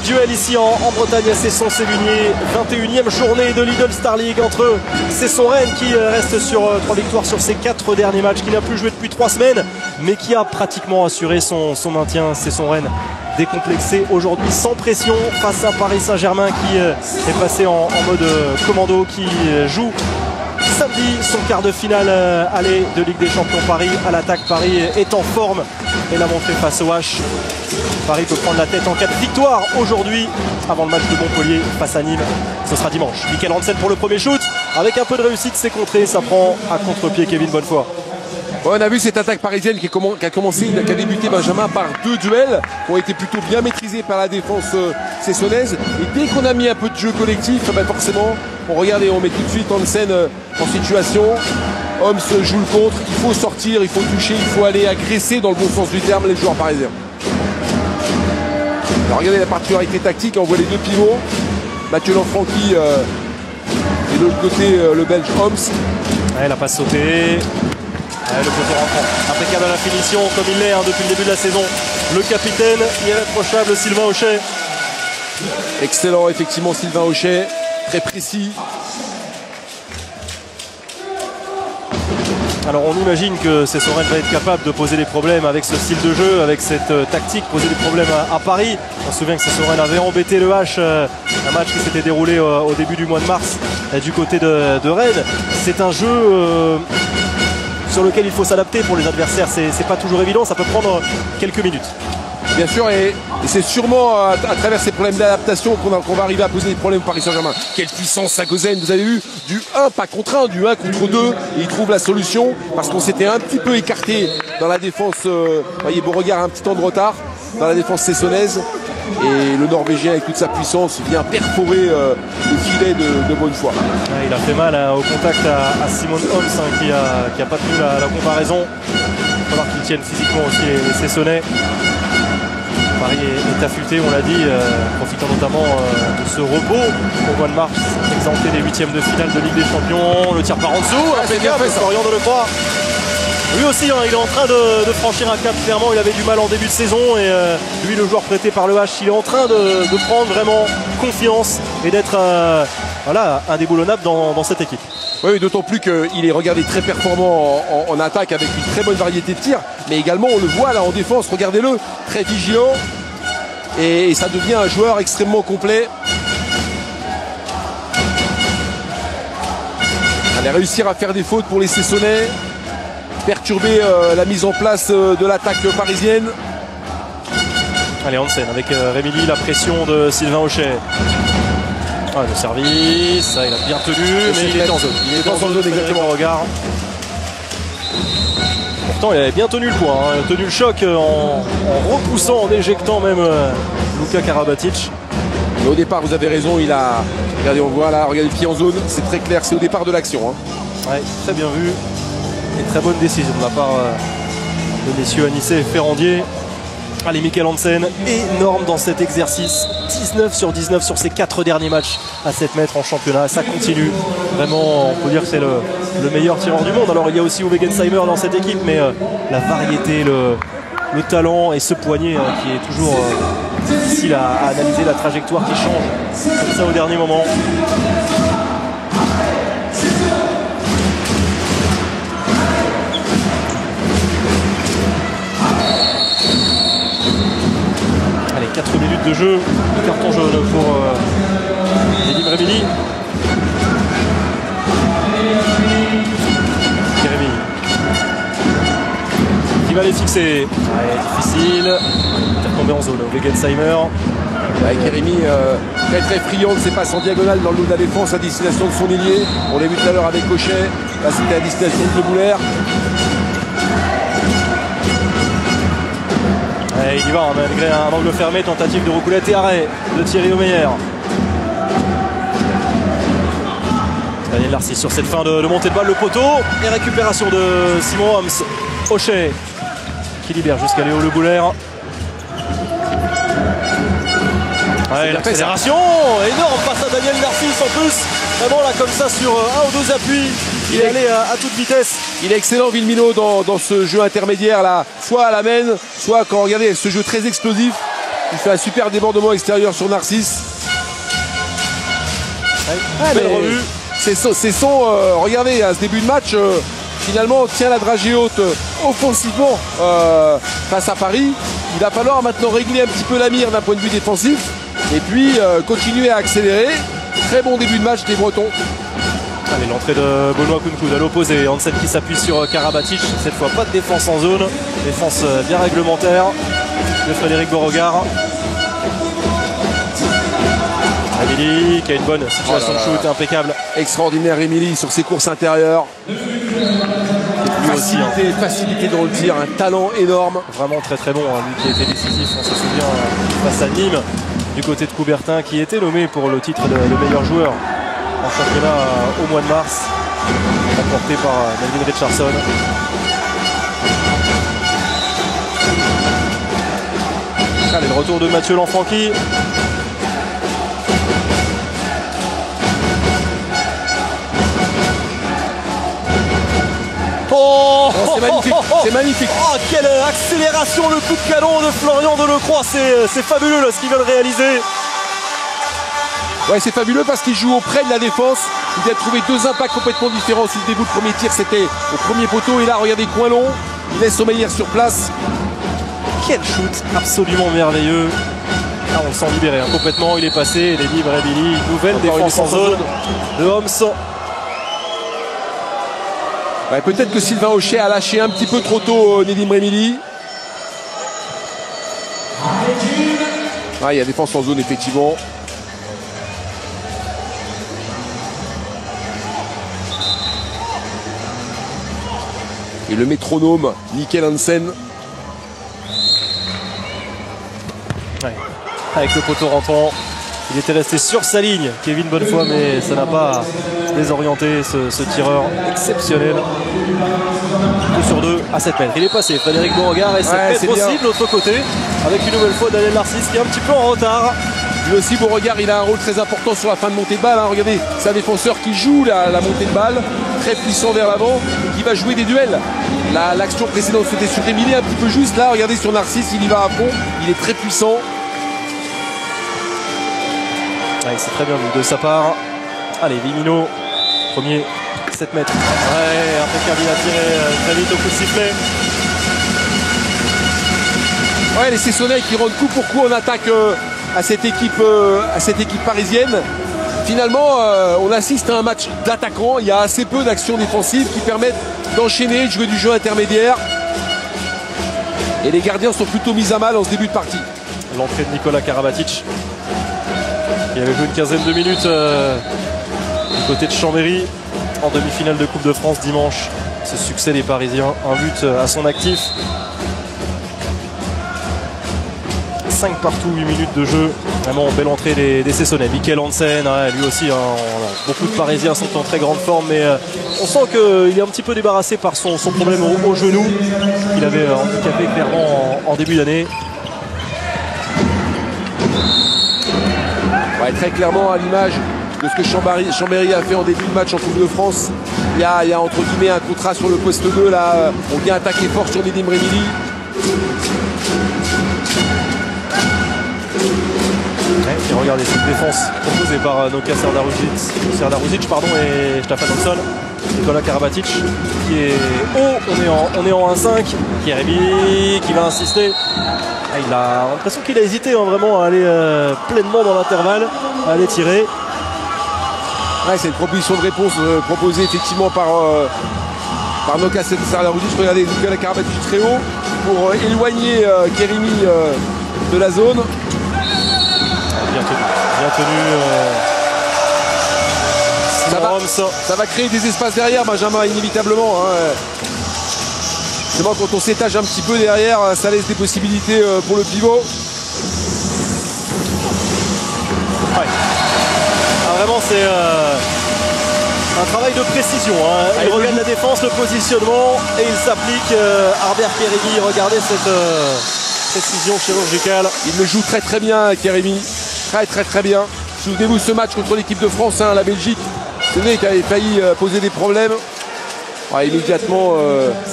duel ici en Bretagne à Cesson-Sévigné. 21e journée de l'Idol Star League entre Cesson-Rennes qui reste sur 3 victoires sur ses 4 derniers matchs, qui n'a plus joué depuis 3 semaines mais qui a pratiquement assuré son maintien. Cesson-Rennes décomplexé aujourd'hui, sans pression, face à Paris Saint-Germain qui est passé en mode commando, qui joue samedi son quart de finale aller de Ligue des Champions. Paris à l'attaque, Paris est en forme et l'a montré face au H. Paris peut prendre la tête en cas de victoire aujourd'hui avant le match de Montpellier face à Nîmes. Ce sera dimanche. Mickaël Hansen pour le premier shoot. Avec un peu de réussite, c'est contré. Ça prend à contre-pied Kevin Bonnefoy. On a vu cette attaque parisienne qui a débuté, Benjamin, par 2 duels qui ont été plutôt bien maîtrisés par la défense cessonnaise. Et dès qu'on a mis un peu de jeu collectif, forcément, on regarde et on met tout de suite Hansen en situation. Homs joue le contre, il faut sortir, il faut toucher, il faut aller agresser dans le bon sens du terme les joueurs parisiens. Alors regardez la particularité tactique, on voit les 2 pivots, Mathieu Lanfranchi et de l'autre côté le Belge Homs. Ouais, la passe sautée. Ouais, le poteau rentrant. Impeccable à la finition, comme il l'est depuis le début de la saison. Le capitaine irréprochable Sylvain Hochet. Excellent, effectivement, Sylvain Hochet. Très précis. Alors on imagine que Cesson-Rennes va être capable de poser des problèmes avec ce style de jeu, avec cette tactique, poser des problèmes à Paris. On se souvient que Cesson-Rennes avait embêté le H, un match qui s'était déroulé au début du mois de mars du côté de Rennes. C'est un jeu sur lequel il faut s'adapter pour les adversaires. C'est pas toujours évident, ça peut prendre quelques minutes. Bien sûr, et c'est sûrement à travers ces problèmes d'adaptation qu'on va arriver à poser des problèmes au Paris Saint-Germain. Quelle puissance Sagosen, vous avez vu, du 1 pas contre 1, du 1 contre 2, et il trouve la solution parce qu'on s'était un petit peu écarté dans la défense, voyez Beauregard a un petit temps de retard dans la défense cessonnaise, et le Norvégien avec toute sa puissance vient perforer le filet de Bonnefoy. Ouais, il a fait mal au contact à Simon Homs, hein, qui a pas tenu la comparaison. Il va falloir qu'il tienne physiquement aussi les Cessonnais. Paris est affûté, on l'a dit, profitant notamment de ce repos au mois de mars, exempté des 8e de finale de Ligue des Champions. Le tir par en dessous, impeccable, Florian Delacroix. Lui aussi, hein, il est en train de franchir un cap, clairement. Il avait du mal en début de saison et lui, le joueur prêté par le H, il est en train de prendre vraiment confiance et d'être voilà, indéboulonnable dans cette équipe. Oui, d'autant plus qu'il est regardé très performant en attaque avec une très bonne variété de tirs, mais également on le voit là en défense, regardez-le, très vigilant, et ça devient un joueur extrêmement complet. Allez réussir à faire des fautes pour les Cessonnais, perturber la mise en place de l'attaque parisienne. Allez, Hansen avec Rémili, la pression de Sylvain Hochet. Ah, le service, ça, il a bien tenu, mais il est en zone. Il est dans zone, exactement, regarde. Pourtant, il avait bien tenu le point, hein. Il a tenu le choc en repoussant, en éjectant même Luka Karabatic. Mais au départ, vous avez raison, il a... Regardez, on voit là, regardez le pied en zone, c'est très clair, c'est au départ de l'action, hein. Ouais, très bien vu, et très bonne décision de la part de messieurs Anissé et Ferrandier. Allez, Mickaël Hansen, énorme dans cet exercice. 19 sur 19 sur ses 4 derniers matchs à 7 mètres en championnat. Ça continue. Vraiment, on peut dire que c'est le meilleur tireur du monde. Alors, il y a aussi Uwe Gensheimer dans cette équipe, mais la variété, le talent et ce poignet qui est toujours difficile à analyser, la trajectoire qui change comme ça au dernier moment. Allez, 4 minutes de jeu, carton jaune pour Nedim Rémili. Rémili qui va les fixer. Ouais, difficile. Il est tombé en zone, Gensheimer. Kérémy, très très friand de ses passes en diagonale dans le lot de la défense à destination de son ailier. On l'a vu tout à l'heure avec Hochet. Là, c'était à destination de Le Bouler. Et il y va, hein, malgré un angle fermé, tentative de reculette et arrêt de Thierry Omeyer. Daniel Narcisse sur cette fin de montée de balle, le poteau et récupération de Simon Homs. Hochet qui libère jusqu'à Léo Le Bouler. Ouais, l'accélération, énorme passe à Daniel Narcisse en plus. Vraiment là comme ça sur un ou 2 appuis. Il est allé à toute vitesse. Il est excellent, Villeminot, dans ce jeu intermédiaire là, soit à la main, soit quand regardez ce jeu très explosif. Il fait un super débordement extérieur sur Narcisse. Allez, belle revue. Cesson, regardez, à ce début de match, finalement, on tient la dragée haute offensivement face à Paris. Il va falloir maintenant régler un petit peu la mire d'un point de vue défensif et puis continuer à accélérer. Très bon début de match des Bretons. Allez, l'entrée de Benoît Kounkoud à l'opposé. Hansen qui s'appuie sur Karabatic. Cette fois, pas de défense en zone. Défense bien réglementaire de Frédéric Beauregard. Rémili qui a une bonne situation de shoot, impeccable. Extraordinaire Rémili sur ses courses intérieures. Facilité dans le tir, un talent énorme. Vraiment très très bon, hein, lui qui a été décisif, on se souvient, face à Nîmes, du côté de Coubertin qui était nommé pour le titre de le meilleur joueur en championnat au mois de mars, remporté par Nedim Richardson. Allez, le retour de Mathieu Lanfranchi. Oh, c'est magnifique, c'est magnifique. Oh, quelle accélération, le coup de canon de Florian Delacroix, c'est fabuleux là, ce qu'ils veulent réaliser. Ouais, c'est fabuleux parce qu'il joue auprès de la défense. Il a trouvé deux impacts complètement différents. Si le début, le premier tir, c'était au premier poteau. Et là, regardez, coin long, il laisse Omeyer sur place. Quel shoot absolument merveilleux. Là, on s'en libérait hein, complètement, il est passé, il est libre, Billy. Nouvelle défense en zone de Homs. Ouais, peut-être que Sylvain Hochet a lâché un petit peu trop tôt Nedim Rémili. Ah, il y a défense en zone, effectivement. Et le métronome, Mickaël Hansen. Ouais. Avec le poteau rentrant. Il était resté sur sa ligne, Kevin Bonnefoy, mais ça n'a pas désorienté ce tireur exceptionnel. 2 sur 2 à 7 mètres. Il est passé, Frédéric Beauregard, et 7 mètres aussi de l'autre côté, avec une nouvelle fois Daniel Narcisse qui est un petit peu en retard. Lui aussi, Beauregard, il a un rôle très important sur la fin de montée de balle. Hein. Regardez, c'est un défenseur qui joue la montée de balle, très puissant vers l'avant, qui va jouer des duels. L'action précédente, c'était sur Rémili, un petit peu juste. Là, regardez, sur Narcisse, il y va à fond, il est très puissant. Ouais, c'est très bien de sa part. Allez, Villeminot, premier, 7 mètres. Ouais, impeccable, il a tiré très vite au coup de sifflet. Ouais, les Cessonnais qui rendent coup pour coup en attaque à cette équipe parisienne. Finalement, on assiste à un match d'attaquants. Il y a assez peu d'actions défensives qui permettent d'enchaîner, de jouer du jeu intermédiaire. Et les gardiens sont plutôt mis à mal en ce début de partie. L'entrée de Nicolas Karabatic. Il avait joué une quinzaine de minutes du côté de Chambéry en demi-finale de Coupe de France dimanche. Ce succès des Parisiens, un but à son actif. 5 partout, 8 minutes de jeu. Vraiment belle entrée des Cessonnais. Mickaël Hansen, ouais, lui aussi, hein, beaucoup de Parisiens sont en très grande forme, mais on sent qu'il est un petit peu débarrassé par son problème au genou. Il avait handicapé clairement en début d'année. Ouais, très clairement à l'image de ce que Chambéry a fait en début de match en Coupe de France. Il y a entre guillemets un contrat sur le poste 2 là. On vient attaquer fort sur Nedim Rémili. Et regardez cette défense proposée par Noka Serdaruzic et Staffan Olsson. Nicolas Karabatic qui est haut, on est en 1-5. Kérémy qui va insister. Ah, il a l'impression qu'il a hésité hein, vraiment à aller pleinement dans l'intervalle, à aller tirer. Ouais, c'est une proposition de réponse proposée effectivement par Noka Serdaruzic. Regardez Nicolas Karabatic très haut pour éloigner Kérémy de la zone. Bien tenu. Ça va créer des espaces derrière, Benjamin, inévitablement. Hein. Justement, quand on s'étage un petit peu derrière, ça laisse des possibilités pour le pivot. Ouais. Ah, vraiment, c'est un travail de précision. Hein. Il regarde la défense, le positionnement, et il s'applique. Arbert Kérémy, regardez cette précision chirurgicale. Il le joue très très bien, Kérémy. Très bien. Souvenez-vous ce match contre l'équipe de France, hein, la Belgique, qui avait failli poser des problèmes. Ah, immédiatement,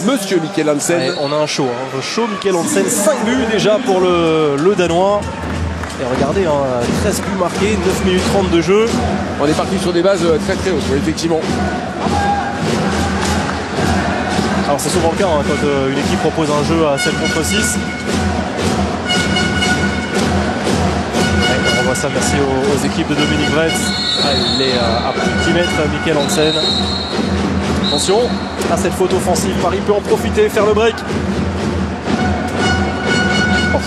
monsieur Mickaël Hansen. Ouais, on a un show, hein. Mickaël Hansen, 5 buts déjà pour le Danois. Et regardez, hein, 13 buts marqués, 9 minutes 30 de jeu. On est parti sur des bases très très hautes, effectivement. Alors c'est souvent le cas hein, quand une équipe propose un jeu à 7 contre 6. Ouais, on voit ça, merci aux équipes de Dominique Bretz. Ah, il est à plus de 10 mètres, Mickaël Hansen. Attention à cette faute offensive, Paris peut en profiter, faire le break. Oh.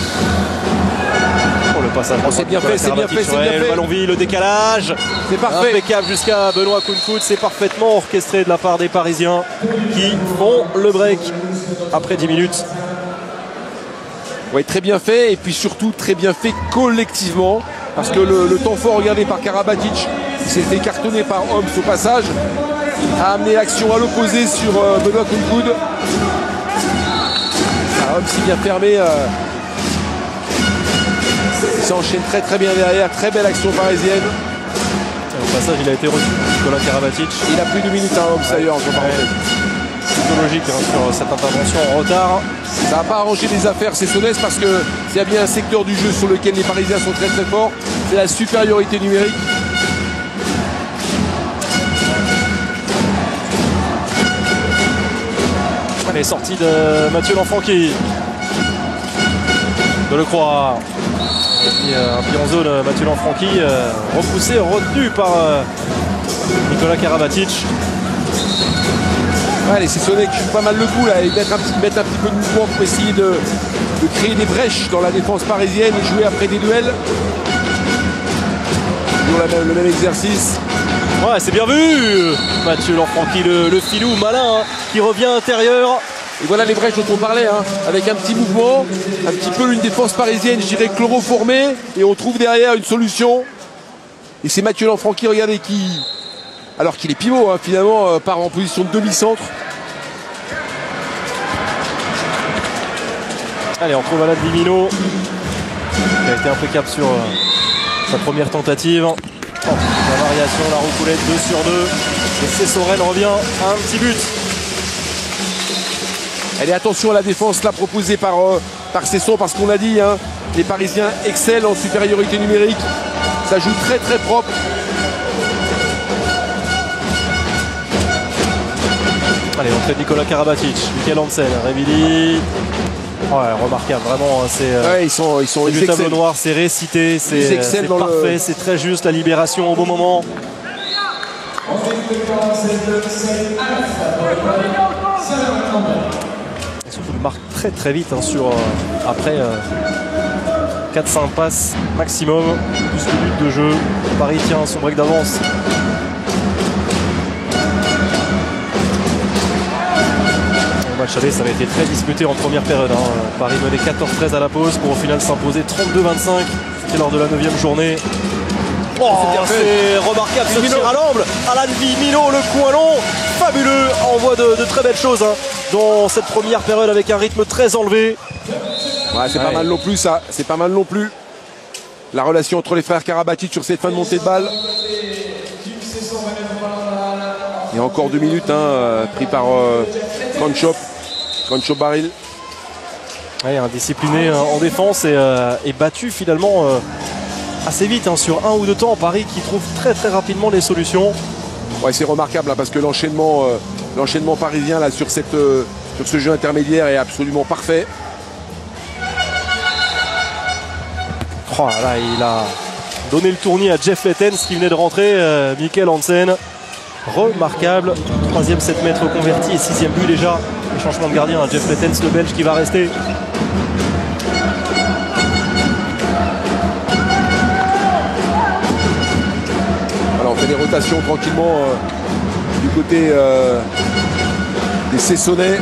C'est bien fait, c'est bien fait, c'est bien fait. Le ballon vit, le décalage. C'est parfait. Impeccable jusqu'à Benoît Kounkoud. C'est parfaitement orchestré de la part des Parisiens qui font le break après 10 minutes. Oui, très bien fait. Et puis surtout, très bien fait collectivement. Parce que le temps fort regardé par Karabatic, qui s'est fait cartonner par Homs au passage, a amené l'action à l'opposé sur Benoît Kounkoud. Homs si bien fermé. Il s'enchaîne très très bien derrière, très belle action parisienne. Au passage, il a été reçu par Nicolas Karabatic. Il a plus de minutes à Homs d'ailleurs, en comparaison. Plutôt logique hein, sur cette intervention en retard. Ça n'a pas arrangé les affaires, c'est Sonnès, parce que s'il y a bien un secteur du jeu sur lequel les Parisiens sont très très forts, c'est la supériorité numérique. Allez, sortie de Mathieu Lanfranchi. De Lecroix. Un pied en zone, Mathieu Lanfranchi, repoussé, retenu par Nicolas Karabatic. Allez, c'est Sonnet qui joue pas mal le coup, là, et mettre un petit peu de mouvement pour essayer de créer des brèches dans la défense parisienne et jouer après des duels. Toujours le même exercice. Ouais, c'est bien vu Mathieu Lanfranchi, le filou malin, hein, qui revient à l'intérieur. Et voilà les brèches dont on parlait, hein, avec un petit mouvement, un petit peu une défense parisienne, je dirais chloroformée, et on trouve derrière une solution. Et c'est Mathieu Lanfranchi, regardez, qui, alors qu'il est pivot, hein, finalement, part en position de demi-centre. Allez, on trouve Alain Villeminot, qui a été impeccable sur sa première tentative. Oh, la variation, la recoulette, 2 sur 2. Et Cesson-Sévigné revient à un petit but. Allez, attention à la défense là proposée par Cesson, parce qu'on a dit, hein, les Parisiens excellent en supériorité numérique. Ça joue très très propre. Allez, l'entrée de Nicolas Karabatic, Mickaël Hansen, Rémili. Ouais, remarquable, vraiment. Hein, c'est ouais, ils sont du tableau noir, c'est récité, c'est parfait, c'est très juste, la libération au bon moment. Et surtout, il marque très très vite hein, sur après 4-5 passes maximum, plus de minutes de jeu. Paris tient son break d'avance. Le match aller, ça avait été très disputé en première période. Hein. Paris menait 14-13 à la pause pour au final s'imposer 32-25. C'était lors de la 9e journée. Oh, c'est remarquable ce tir à l'angle. Alain Villeminot, le coin long, fabuleux. On voit de très belles choses hein, dans cette première période avec un rythme très enlevé. Ouais, c'est pas mal non plus ça, c'est pas mal non plus. La relation entre les frères Karabatic sur cette fin de montée de balle. Et encore 2 minutes, hein, pris par Kranjčop Baril. Ouais, indiscipliné en défense et battu finalement. Assez vite, hein, sur un ou deux temps, Paris qui trouve très très rapidement les solutions. Ouais, c'est remarquable hein, parce que l'enchaînement parisien là, sur ce jeu intermédiaire est absolument parfait. Oh là là, il a donné le tournis à Jeff Lettens qui venait de rentrer, Mickaël Hansen. Remarquable, 3e 7 mètres converti et 6e but déjà. Le changement de gardien, hein, Jeff Lettens, le Belge qui va rester. Des rotations tranquillement du côté des Cessonnais.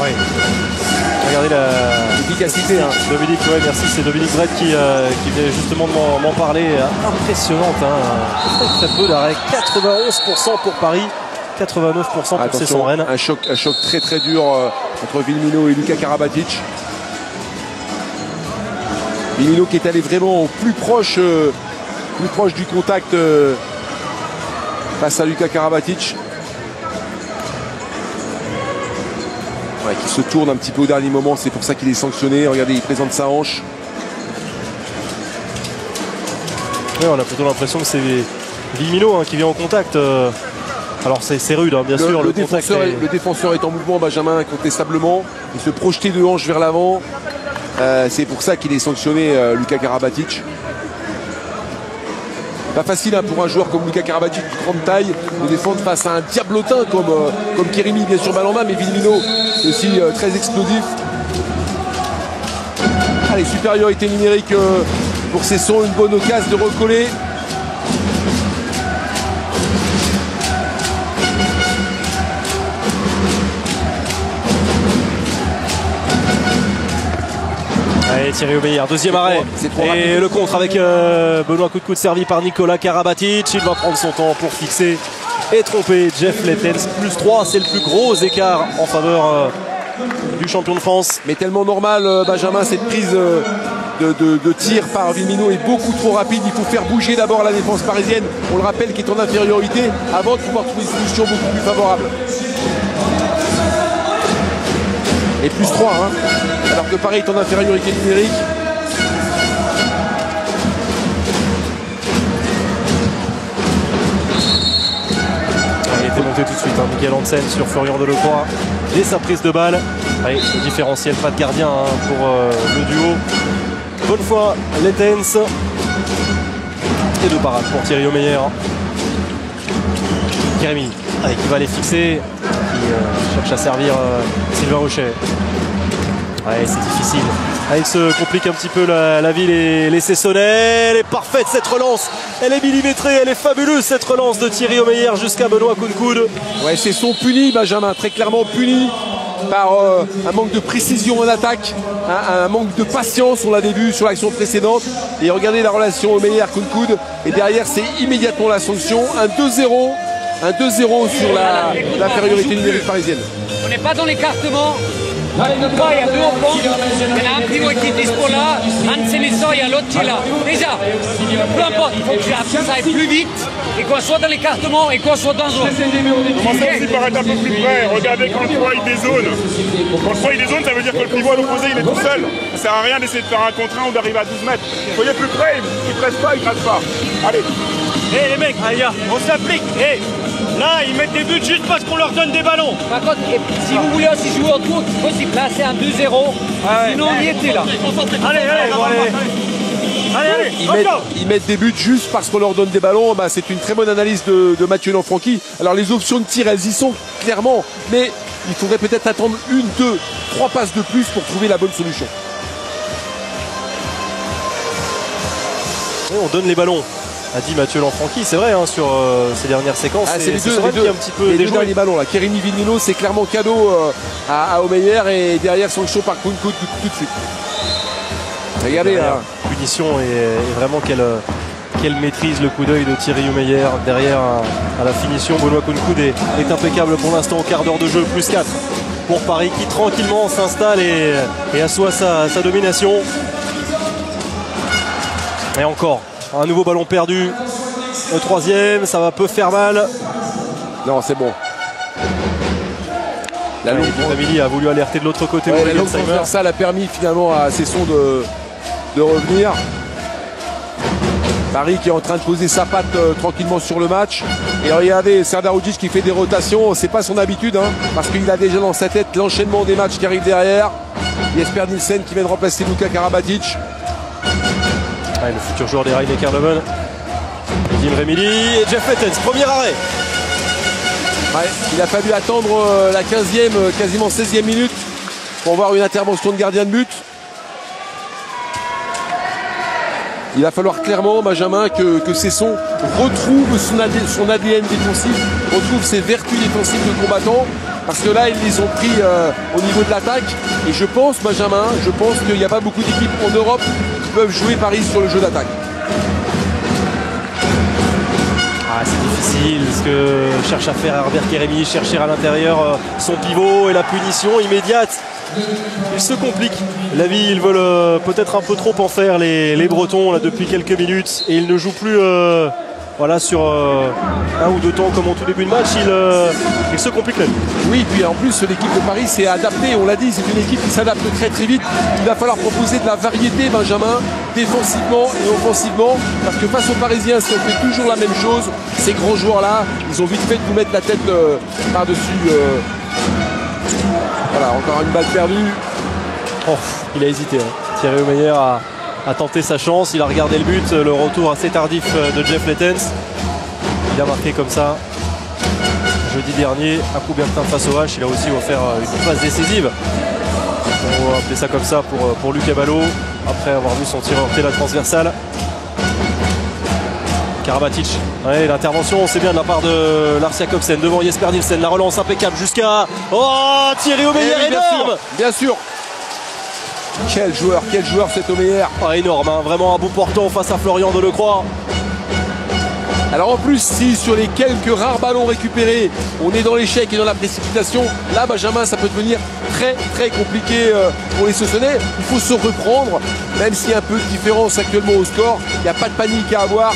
Oui. Regardez l'efficacité. Hein. Dominique, ouais, merci. C'est Dominique Bretz qui venait justement de m'en parler. Impressionnante. Hein. Très peu d'arrêt. 91% pour Paris. 89% pour Cesson-Sévigné. Un choc très très dur entre Villeminot et Luka Karabatic. Villeminot qui est allé vraiment plus proche du contact face à Luka Karabatic. Ouais, qui se tourne un petit peu au dernier moment, c'est pour ça qu'il est sanctionné. Regardez, il présente sa hanche. Ouais, on a plutôt l'impression que c'est Villeminot hein, qui vient en contact. Alors c'est rude, hein, bien sûr. Le défenseur est en mouvement, Benjamin, incontestablement. Il se projetait de hanche vers l'avant. C'est pour ça qu'il est sanctionné, Luka Karabatic. Pas facile hein, pour un joueur comme Luka Karabatic, de grande taille, de défendre face à un diablotin comme Kérémy, bien sûr, balle en main, mais Villeminot aussi très explosif. Allez, supériorité numérique pour Cesson, une bonne occasion de recoller. Et Thierry Omeyer, deuxième arrêt. Et le contre avec Benoît Kounkoud servi par Nicolas Karabatic. Il va prendre son temps pour fixer et tromper Jeff Lettens. Plus 3, c'est le plus gros écart en faveur du champion de France. Mais tellement normal, Benjamin, cette prise de tir par Villeminot est beaucoup trop rapide. Il faut faire bouger d'abord la défense parisienne, on le rappelle, qui est en infériorité, avant de pouvoir trouver une solution beaucoup plus favorable. Et plus 3, hein, alors que Paris est en infériorité numérique. Il était monté tout de suite, hein, Mickaël Hansen sur Florian Delacroix. Et sa prise de balle. Allez, le différentiel, pas de gardien hein, pour le duo. Bonne fois, Lettens. Et deux parades pour Thierry Omeyer. Kérémy, qui va les fixer. Qui cherche à servir Sylvain Hochet. Ouais, c'est difficile. Ah, il se complique un petit peu la vie, les Cessonnais. Elle est parfaite cette relance. Elle est millimétrée, elle est fabuleuse cette relance de Thierry Omeyer jusqu'à Benoît Kounkoud. Ouais, Cesson puni, Benjamin, très clairement puni par un manque de précision en attaque, hein, un manque de patience, on l'avait vu sur l'action précédente. Et regardez la relation Omeyer-Kounkoud. Et derrière, c'est immédiatement la sanction. Un 2-0. Un 2-0 sur l'infériorité numérique parisienne. On n'est pas dans l'écartement. On ne peut pas, il y a deux offenses. Il y en a un pivot qui est dispo là, un de ses laissants, il y a l'autre qui est là. Déjà, peu importe, il faut que ça aille plus vite et qu'on soit dans l'écartement et qu'on soit dans zone. Commencez aussi par être un peu plus près. Regardez quand le 3 il dézone. Quand le 3 il dézone, ça veut dire que le pivot à l'opposé il est tout seul. Ça sert à rien d'essayer de faire un contre un ou d'arriver à 12 mètres. Soyez plus près, il ne presse pas, il ne gratte pas. Allez. Hé les mecs, on s'applique. Là, ils mettent des buts juste parce qu'on leur donne des ballons. Par contre, si vous voulez aussi jouer en tout, il faut aussi placer un 2-0. Ouais. Sinon, on y était là. Allez, ils mettent des buts juste parce qu'on leur donne des ballons. Bah, c'est une très bonne analyse de Mathieu Lanfranchi. Alors, les options de tir, elles y sont clairement. Mais il faudrait peut-être attendre une, deux, trois passes de plus pour trouver la bonne solution. On donne les ballons. A dit Mathieu Lanfranchi, c'est vrai, hein, sur ces dernières séquences. Ah, c'est les deux, un petit peu les deux derniers ballons. Kérémy Villeminot, c'est clairement cadeau à Omeyer et derrière sanction par Kounkoud tout de suite. Regardez là. Punition et vraiment qu'elle maîtrise le coup d'œil de Thierry Omeyer. Derrière à la finition, Benoît Kounkoud est impeccable pour l'instant au quart d'heure de jeu, plus 4 pour Paris qui tranquillement s'installe et assoit sa domination. Et encore. Un nouveau ballon perdu. Le troisième, ça va peu faire mal. Non, c'est bon. La longue Rémili a voulu alerter de l'autre côté. Ouais, la longue transversale a permis finalement à Cesson de revenir. Paris qui est en train de poser sa patte tranquillement sur le match. Et regardez, Sardaroudic qui fait des rotations. C'est pas son habitude, hein, parce qu'il a déjà dans sa tête l'enchaînement des matchs qui arrivent derrière. Jesper Nielsen qui vient de remplacer Luka Karabatic. Ouais, le futur joueur des Rails des Carleven. Nedim Rémili et Jeff Lettens, premier arrêt. Ouais, il a fallu attendre la 15e, quasiment 16e minute pour voir une intervention de gardien de but. Il va falloir clairement, Benjamin, que Cesson retrouve son ADN défensif, retrouve ses vertus défensives de combattant. Parce que là, ils les ont pris au niveau de l'attaque. Et je pense, Benjamin, qu'il n'y a pas beaucoup d'équipes en Europe qui peuvent jouer Paris sur le jeu d'attaque. Ah, c'est difficile, ce que cherche à faire Arbert Kérémy, chercher à l'intérieur son pivot et la punition immédiate. Il se complique la vie, ils veulent peut-être un peu trop en faire les Bretons là depuis quelques minutes et ils ne jouent plus voilà, sur un ou deux temps comme en tout début de match, il se complique la vie. Oui, puis en plus l'équipe de Paris s'est adaptée, on l'a dit, c'est une équipe qui s'adapte très très vite. Il va falloir proposer de la variété, Benjamin, défensivement et offensivement, parce que face aux Parisiens, si on fait toujours la même chose, ces grands joueurs-là, ils ont vite fait de nous mettre la tête par-dessus. Voilà, encore une balle perdue. Oh, il a hésité, hein. Thierry Omeyer a tenté sa chance, il a regardé le but, le retour assez tardif de Jeff Lettens. Il a marqué comme ça jeudi dernier à Coubertin face au H. Il a aussi offert une passe décisive, on va appeler ça comme ça, pour Luc Abalo, après avoir vu son tireur hors la transversale. Karabatic, ouais, l'intervention, on sait bien, de la part de Lars Jakobsen devant Jesper Nielsen, la relance impeccable jusqu'à... Oh, Thierry Omeyer, oui, énorme, bien sûr. Quel joueur cet Omeyer, ah, énorme, hein, vraiment à bout portant face à Florian Delacroix. Alors en plus, si sur les quelques rares ballons récupérés, on est dans l'échec et dans la précipitation, là, Benjamin, ça peut devenir très très compliqué pour les Cessonnais. Il faut se reprendre, même s'il y a un peu de différence actuellement au score, il n'y a pas de panique à avoir.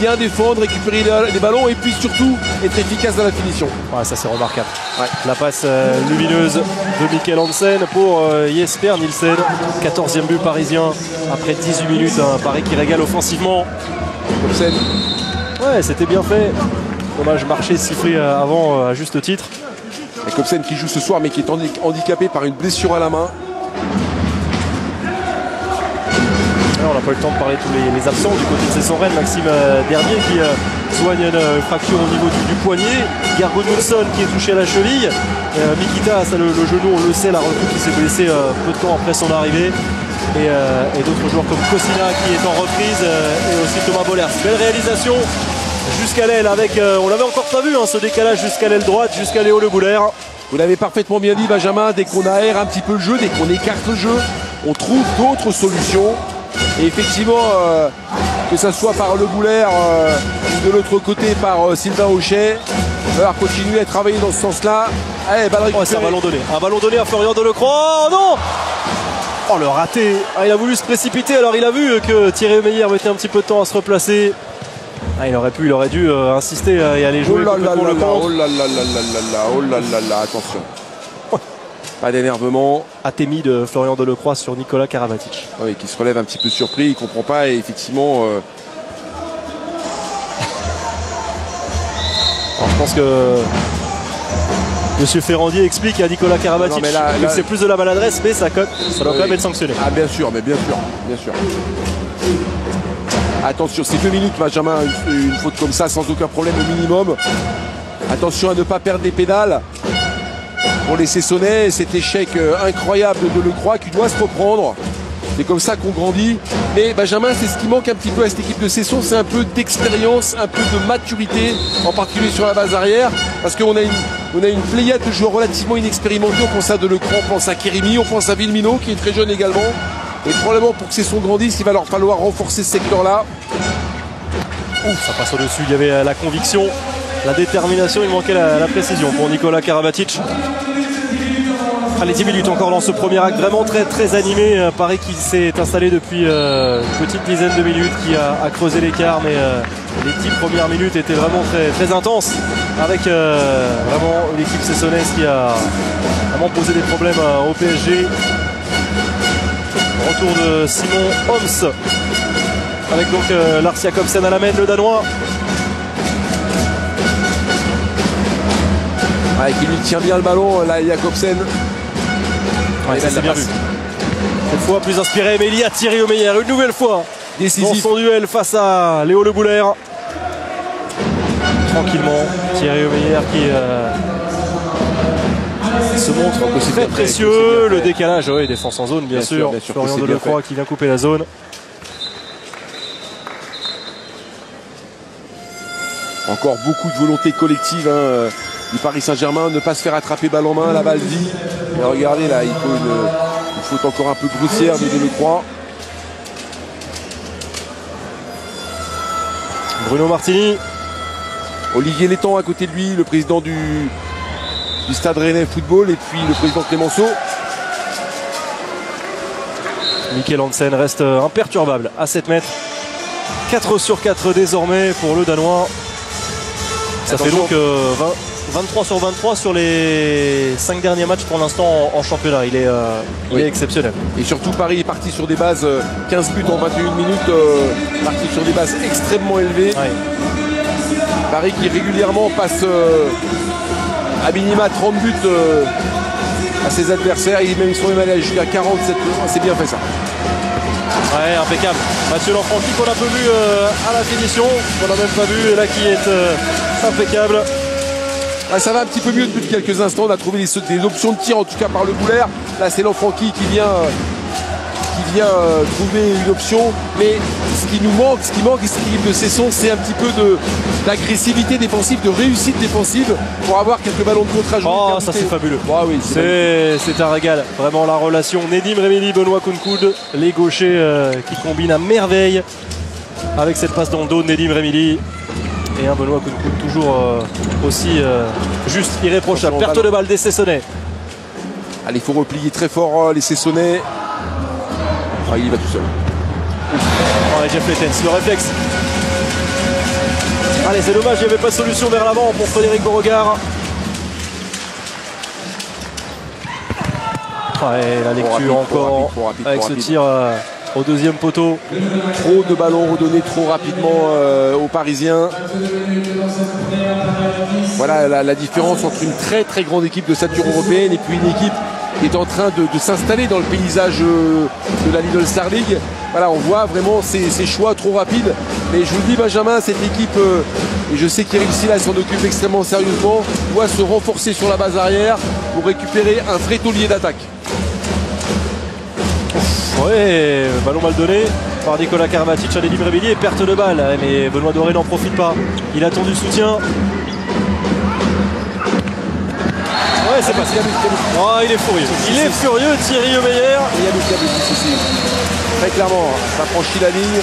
Bien défendre, récupérer les ballons et puis surtout être efficace dans la finition. Ouais, ça c'est remarquable. Ouais. La passe lumineuse de Mickaël Hansen pour Jesper Nielsen. 14e but parisien après 18 minutes. Hein, Paris qui régale offensivement. Hansen. Ouais, c'était bien fait. Dommage, marché sifflé avant à juste titre. Hansen qui joue ce soir mais qui est handicapé par une blessure à la main. On n'a pas eu le temps de parler de tous les absents du côté de Cesson-Rennes. Maxime Dernier qui soigne une fracture au niveau du poignet. Gargo Nilsson qui est touché à la cheville. Mikita, ça, le genou, on le sait, la recrue qui s'est blessée peu de temps après son arrivée. Et d'autres joueurs comme Kosina qui est en reprise et aussi Thomas Bollers. Belle réalisation jusqu'à l'aile avec, on l'avait encore pas vu, hein, ce décalage jusqu'à l'aile droite, jusqu'à Léo Le Bouler. Vous l'avez parfaitement bien dit, Benjamin, dès qu'on aère un petit peu le jeu, dès qu'on écarte le jeu, on trouve d'autres solutions. Et effectivement, que ça soit par Le Bouler ou de l'autre côté par Sylvain Hochet, il va continuer à travailler dans ce sens-là. Allez, balle récupérée. Oh, c'est un ballon donné à Florian Delacroix. Oh non, oh le raté, ah, il a voulu se précipiter, alors il a vu que Thierry Omeyer mettait un petit peu de temps à se replacer. Ah, il aurait dû insister et aller jouer pour le compte. Oh là là là là, oh là là là, attention. Pas d'énervement. Atémi de Florian Delacroix sur Nicolas Karabatic. Oui, qui se relève un petit peu surpris, il comprend pas et effectivement. Alors, je pense que Monsieur Ferrandier explique à Nicolas Karabatic que c'est plus de la maladresse, mais ça cote, ça doit quand même être sanctionné. Ah bien sûr, mais bien sûr, bien sûr. Attention, c'est 2 minutes, Benjamin, une faute comme ça, sans aucun problème au minimum. Attention à ne pas perdre les pédales. Pour les Cessonnais, cet échec incroyable de Delacroix qui doit se reprendre. C'est comme ça qu'on grandit. Mais Benjamin, c'est ce qui manque un petit peu à cette équipe de Cesson, c'est un peu d'expérience, un peu de maturité, en particulier sur la base arrière. Parce qu'on a une pléiade de joueurs relativement inexpérimentés. On pense à Delacroix, on pense à Kérémy, on pense à Villeminot qui est très jeune également. Et probablement pour que Cesson grandisse, il va leur falloir renforcer ce secteur-là. Ouf, ça passe au-dessus, il y avait la conviction, la détermination, il manquait la précision pour Nicolas Karabatic. Après les 10 minutes encore dans ce premier acte, vraiment très très animé. Paris qui s'est installé depuis une petite dizaine de minutes, qui a creusé l'écart, mais les 10 premières minutes étaient vraiment très très intenses, avec vraiment l'équipe cessonnaise qui a vraiment posé des problèmes au PSG. Retour de Simon Homs, avec donc Lars Jakobsen à la main, le Danois. Ah, et qui lui tient bien le ballon, là, Jakobsen. Ouais, ça, c'est bien vu. Cette fois plus inspiré, mais il y a Thierry Omeyer, une nouvelle fois, décisif dans son duel face à Léo Le Bouler. Tranquillement, Thierry Omeyer qui se montre très précieux. Le décalage, oui, défense en zone, bien sûr. Florian Delacroix qui vient couper la zone. Encore beaucoup de volonté collective, hein, du Paris Saint-Germain, ne pas se faire attraper balle en main, la balle vie. Et regardez là, il faut une faute encore un peu grossière de Delacroix. Bruno Martini. Olivier Létang à côté de lui, le président du Stade Rennais Football, et puis le président Clémenceau. Mickaël Hansen reste imperturbable à 7 mètres. 4 sur 4 désormais pour le Danois. Ça fait donc 23 sur 23 sur les 5 derniers matchs pour l'instant en championnat. Il est exceptionnel. Et surtout Paris est parti sur des bases 15 buts en 21 minutes, parti sur des bases extrêmement élevées. Ouais. Paris qui régulièrement passe à minima 30 buts à ses adversaires. Ils sont même allés jusqu'à 47 buts. C'est bien fait ça. Ouais, impeccable. Mathieu Lanfranchi qu'on a peu vu à la finition, qu'on n'a même pas vu, et là qui est impeccable. Ah, ça va un petit peu mieux depuis quelques instants. On a trouvé des options de tir, en tout cas par Le Bouler. Là, c'est Lanfranchi qui vient trouver une option. Mais ce qui manque, et ce qui manque de Cesson, c'est un petit peu d'agressivité défensive, de réussite défensive pour avoir quelques ballons de contre à jouer. Oh, ça c'est fabuleux. Ah, oui, c'est un régal. Vraiment la relation Nedim Rémili, Benoît Kounkoud, les gauchers qui combinent à merveille avec cette passe dans le dos de Nedim Rémili. Et un Benoît Kounkoud toujours aussi juste irréprochable. Perte de balle des Cessonnais. Allez, il faut replier très fort les Cessonnais. Ah, il va tout seul. Oh, et Jeff Lettens, le réflexe. Allez, c'est dommage, il n'y avait pas de solution vers l'avant pour Frédéric Beauregard. Ah, et la lecture trop rapide, avec ce tir au deuxième poteau. Trop de ballons redonnés trop rapidement aux Parisiens. Voilà la différence entre une très très grande équipe de stature européenne et puis une équipe qui est en train de s'installer dans le paysage de la Lidl Star League. Voilà, on voit vraiment ces choix trop rapides. Mais je vous le dis, Benjamin, cette équipe, et je sais qu'Éric Sylla s'en occupe extrêmement sérieusement, doit se renforcer sur la base arrière pour récupérer un vrai taulier d'attaque. Ouais, ballon mal donné par Nicolas Karabatic à Nedim Rémili et perte de balle. Mais Benoît Doré n'en profite pas. Il attend du soutien. Ouais, c'est passé. Oh, il est furieux. Il est furieux, Thierry Omeyer. Très clairement, ça franchit la ligne. Je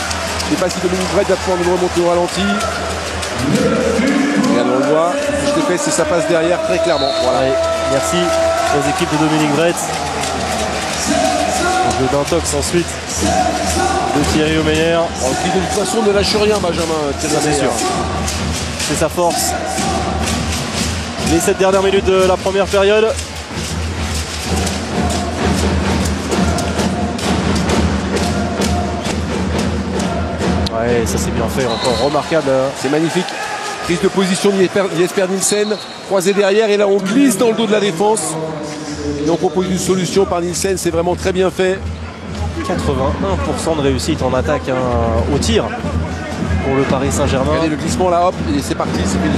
ne sais pas si Dominique Bretz va pouvoir nous remonter au ralenti. Et là, on le voit. Ce que je fais, c'est ça passe derrière très clairement. Voilà. Et merci aux équipes de Dominique Bretz. Le d'intox ensuite de Thierry Omeyer. Alors, qui de toute façon ne lâche rien, Benjamin. C'est sûr. C'est sa force. Les 7 dernières minutes de la première période. Ouais, ça c'est bien fait, encore remarquable. C'est magnifique. Prise de position Jesper Nielsen, croisé derrière, et là on glisse dans le dos de la défense. Et on propose une solution par Nielsen, c'est vraiment très bien fait. 81% de réussite en attaque au tir pour le Paris Saint-Germain. Regardez le glissement là, hop, et c'est parti, c'est fini.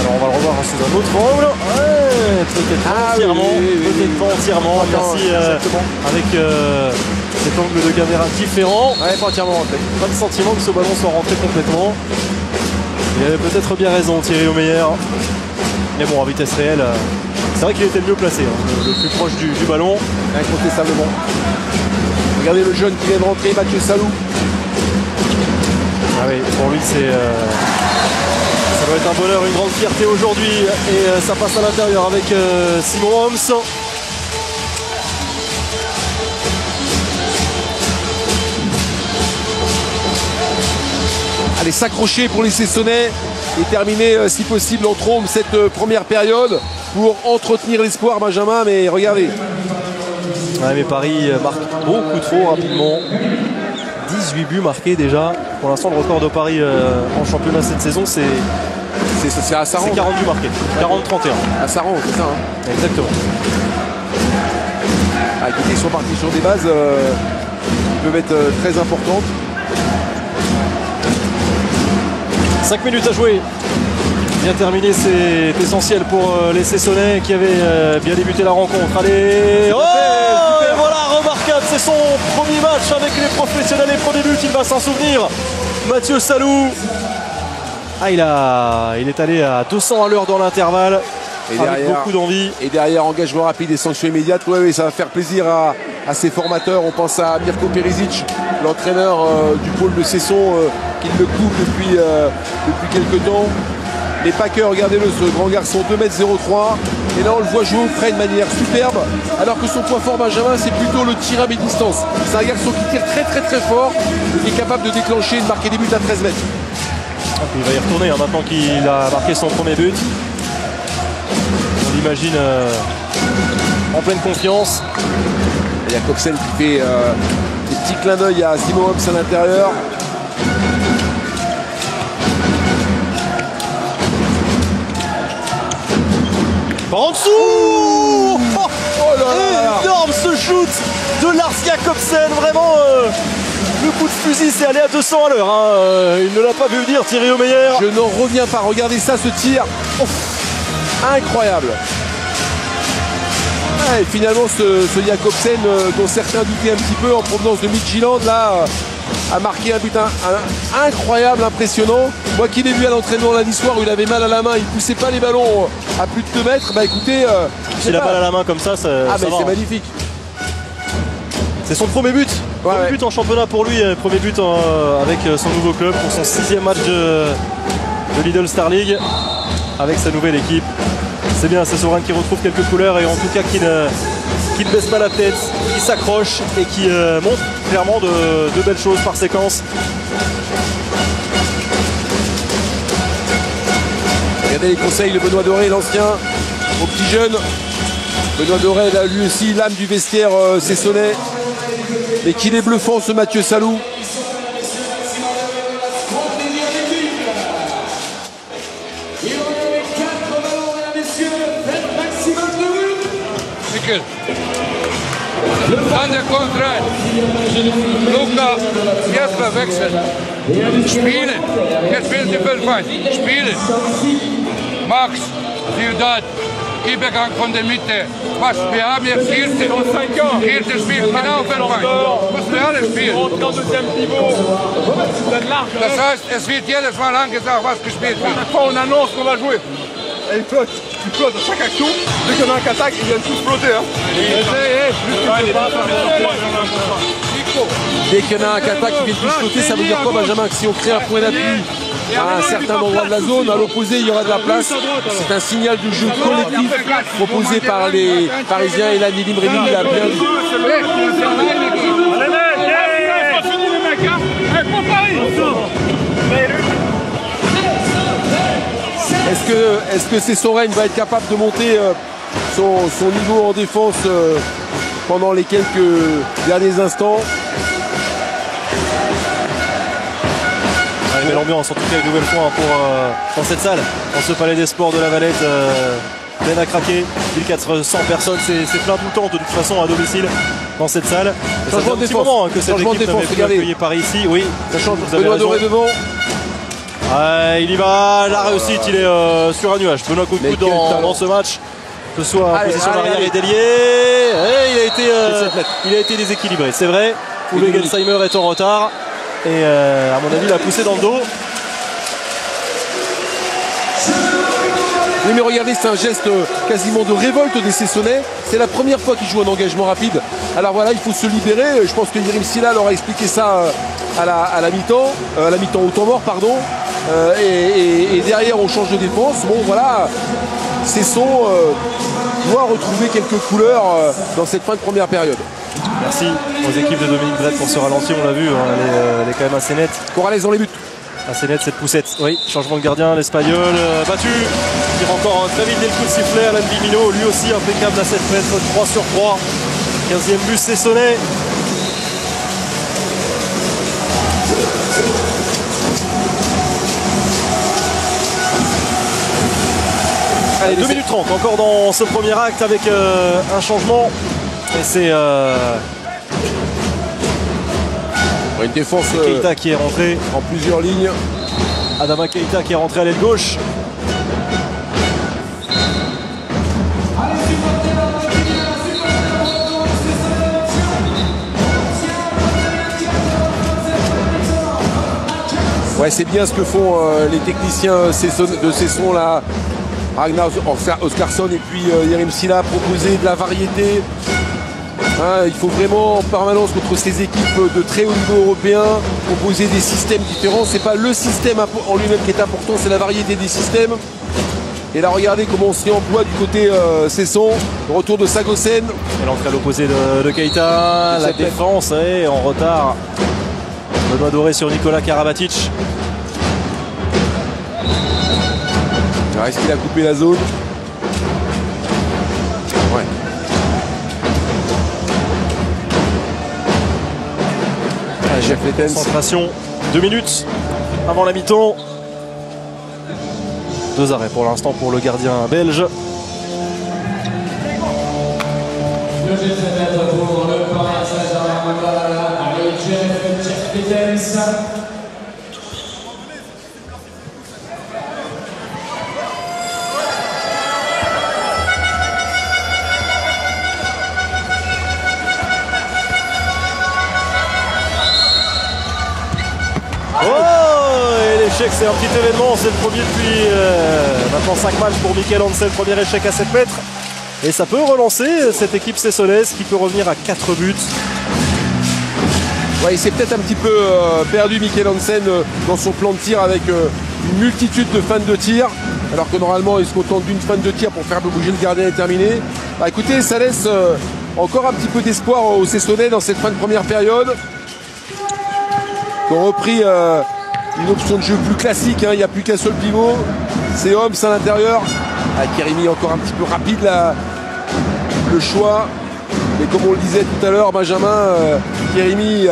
Alors on va le revoir sous un autre angle. Ouais, peut-être pas entièrement, merci avec cet angle de caméra différent. Ouais, pas entièrement rentré. Pas de sentiment que ce ballon soit rentré complètement. Il avait peut-être bien raison, Thierry Omeyer. Mais bon, à vitesse réelle, c'est vrai qu'il était le mieux placé, hein, le plus proche du ballon. Incontestablement. Regardez le jeune qui vient de rentrer, Mathieu Salou. Ah oui, pour lui, c'est... ça doit être un bonheur, une grande fierté aujourd'hui. Et ça passe à l'intérieur avec Simon Homs. Allez, s'accrocher pour les Cessonnais et terminer si possible en trombe cette première période pour entretenir l'espoir, Benjamin, mais regardez. Ouais, mais Paris marque beaucoup trop rapidement. 18 buts marqués déjà. Pour l'instant, le record de Paris en championnat cette saison, c'est 40 buts marqués. 40-31. À Saran, c'est ça, hein. Exactement. Ah, ils sont partis sur des bases qui peuvent être très importantes. 5 minutes à jouer. Bien terminé, c'est essentiel pour les Cessonnais qui avaient bien débuté la rencontre. Allez, oh, et voilà, remarquable, c'est son premier match avec les professionnels et premier but, il va s'en souvenir. Mathieu Salou. Ah, il est allé à 200 à l'heure dans l'intervalle. Et derrière, avec beaucoup d'envie. Et derrière, engagement rapide et sanction immédiate. Oui, ouais, ça va faire plaisir à ses formateurs. On pense à Mirko Perisic, l'entraîneur du pôle de Cesson, qui le couvre depuis quelques temps. mais pas que. Regardez-le, ce grand garçon, 2m03, et là on le voit jouer au frais de manière superbe, alors que son point fort Benjamin, c'est plutôt le tir à mi-distance. C'est un garçon qui tire très fort et qui est capable de déclencher et de marquer des buts à 13 mètres. Il va y retourner hein, maintenant qu'il a marqué son premier but. On l'imagine en pleine confiance. Il y a Jakobsen qui fait des petits clins d'œil à Simon Homs à l'intérieur. En dessous, énorme ce shoot de Lars Jakobsen, vraiment le coup de fusil, c'est allé à 200 à l'heure. Hein. Il ne l'a pas vu venir, Thierry Omeyer. Je n'en reviens pas, regardez ça, ce tir, incroyable. Ah, et finalement, ce Jakobsen, dont certains doutaient un petit peu en provenance de Midtjylland, là, a marqué un but incroyable, impressionnant. Moi qui l'ai vu à l'entraînement lundi soir où il avait mal à la main, il ne poussait pas les ballons à plus de 2 mètres. Bah écoutez... s'il a mal à la main comme ça, ah mais c'est magnifique. C'est son premier but. Ouais, premier but en championnat pour lui, premier but avec son nouveau club pour son 6e match de Lidl Star League avec sa nouvelle équipe. C'est bien, c'est Sorin qui retrouve quelques couleurs et en tout cas qui ne baisse pas la tête, qui s'accroche et qui montre clairement de belles choses par séquence. Regardez les conseils de Benoît Doré, l'ancien, au petit jeune. Benoît Doré, là, lui aussi, l'âme du vestiaire Cessonnet. Mais qu'il est bluffant, ce Mathieu Salou. Under contract, Luka, Jesper Wechsel, spielen, jetzt spielen die Bölfheit, spielen, Max, Ciudad, Übergang von der Mitte, was, wir haben jetzt viertes Spiel, genau Bölfheit, müssen wir alle spielen. Das heißt, es wird jedes Mal angesagt, was gespielt wird. Elle flotte, il flotte à chaque action. Dès qu'il y en a un qui attaque, ils viennent tous flotter. Hein. Dès qu'il y en a un qui attaque, ils viennent tous flotter, ça veut dire quoi, Benjamin? Que si on crée un point d'appui à un certain endroit de la zone, à l'opposé, il y aura de la place. C'est un signal de jeu collectif proposé par les Parisiens. Et là, Nedim Rémili l'a bien vu. Est-ce que Cesson-Sévigné va être capable de monter son niveau en défense pendant les quelques derniers instants? Allez, l'ambiance en tout cas une nouvelle fois pour cette salle, dans ce palais des sports de la Valette, pleine à craquer. 1400 personnes, c'est plein tout le temps de toute façon à domicile dans cette salle. Ça fait un petit moment que cette équipe n'avait plus accueilli par ici. Oui, ça change. Benoît Doré devant. Ah, il y va, la réussite, il est sur un nuage. Benoît Kounkoud dans ce match, que ce soit en position d'arrière et délié. Il a été déséquilibré, c'est vrai. Uwe Gensheimer est en retard. Et à mon avis, il a poussé dans le dos. Oui, mais regardez, c'est un geste quasiment de révolte des Cessonnais. C'est la première fois qu'il joue un engagement rapide. Alors voilà, il faut se libérer. Je pense que Yerim Silla leur a expliqué ça à la mi-temps. À la mi-temps au temps mort, pardon. Et derrière, on change de défense. Bon, voilà, Cesson doit retrouver quelques couleurs dans cette fin de première période. Merci aux équipes de Dominique Bretz pour ce ralenti. On l'a vu, elle est quand même assez nette. Corrales dans les buts. Assez nette cette poussette. Oui, changement de gardien, l'Espagnol battu. Tire encore très vite dès le coup de sifflet. Alain Villeminot, lui aussi impeccable à 7 mètres, 3/3. 15e but, c'est sonné. Allez, 2 minutes 30 encore dans ce premier acte avec un changement. Et c'est... une défense. Keita qui est rentré en plusieurs lignes. Adama Keita qui est rentré à l'aile gauche. Ouais, c'est bien ce que font les techniciens de Cesson là. Ragnar Oscarsson et puis Yerim Silla, proposer de la variété. Il faut vraiment en permanence contre ces équipes de très haut niveau européen proposer des systèmes différents. C'est pas le système en lui-même qui est important, c'est la variété des systèmes. Et là, regardez comment on s'y emploie du côté Cesson. Retour de Sagosen. Et l'entrée à l'opposé de Keita. La défense est en retard. Benoît Doré sur Nicolas Karabatic. Alors, est-ce qu'il a coupé la zone? Ouais. Ah, Jeff Lettens. Concentration. 2 minutes avant la mi-temps. 2 arrêts pour l'instant pour le gardien belge. C'est un petit événement, c'est le premier depuis maintenant 5 matchs pour Mickaël Hansen, premier échec à 7 mètres. Et ça peut relancer cette équipe cessonnaise qui peut revenir à 4 buts. Ouais, il s'est peut-être un petit peu perdu Mickaël Hansen dans son plan de tir avec une multitude de fans de tir. Alors que normalement il se contente d'une fan de tir pour faire bouger le gardien et terminer. Bah, écoutez, ça laisse encore un petit peu d'espoir aux Cessonnais dans cette fin de première période. Qui ont repris... une option de jeu plus classique, hein. Il n'y a plus qu'un seul pivot. C'est Homs à l'intérieur. Kérémy encore un petit peu rapide là, le choix. Mais comme on le disait tout à l'heure, Benjamin, Kérémy,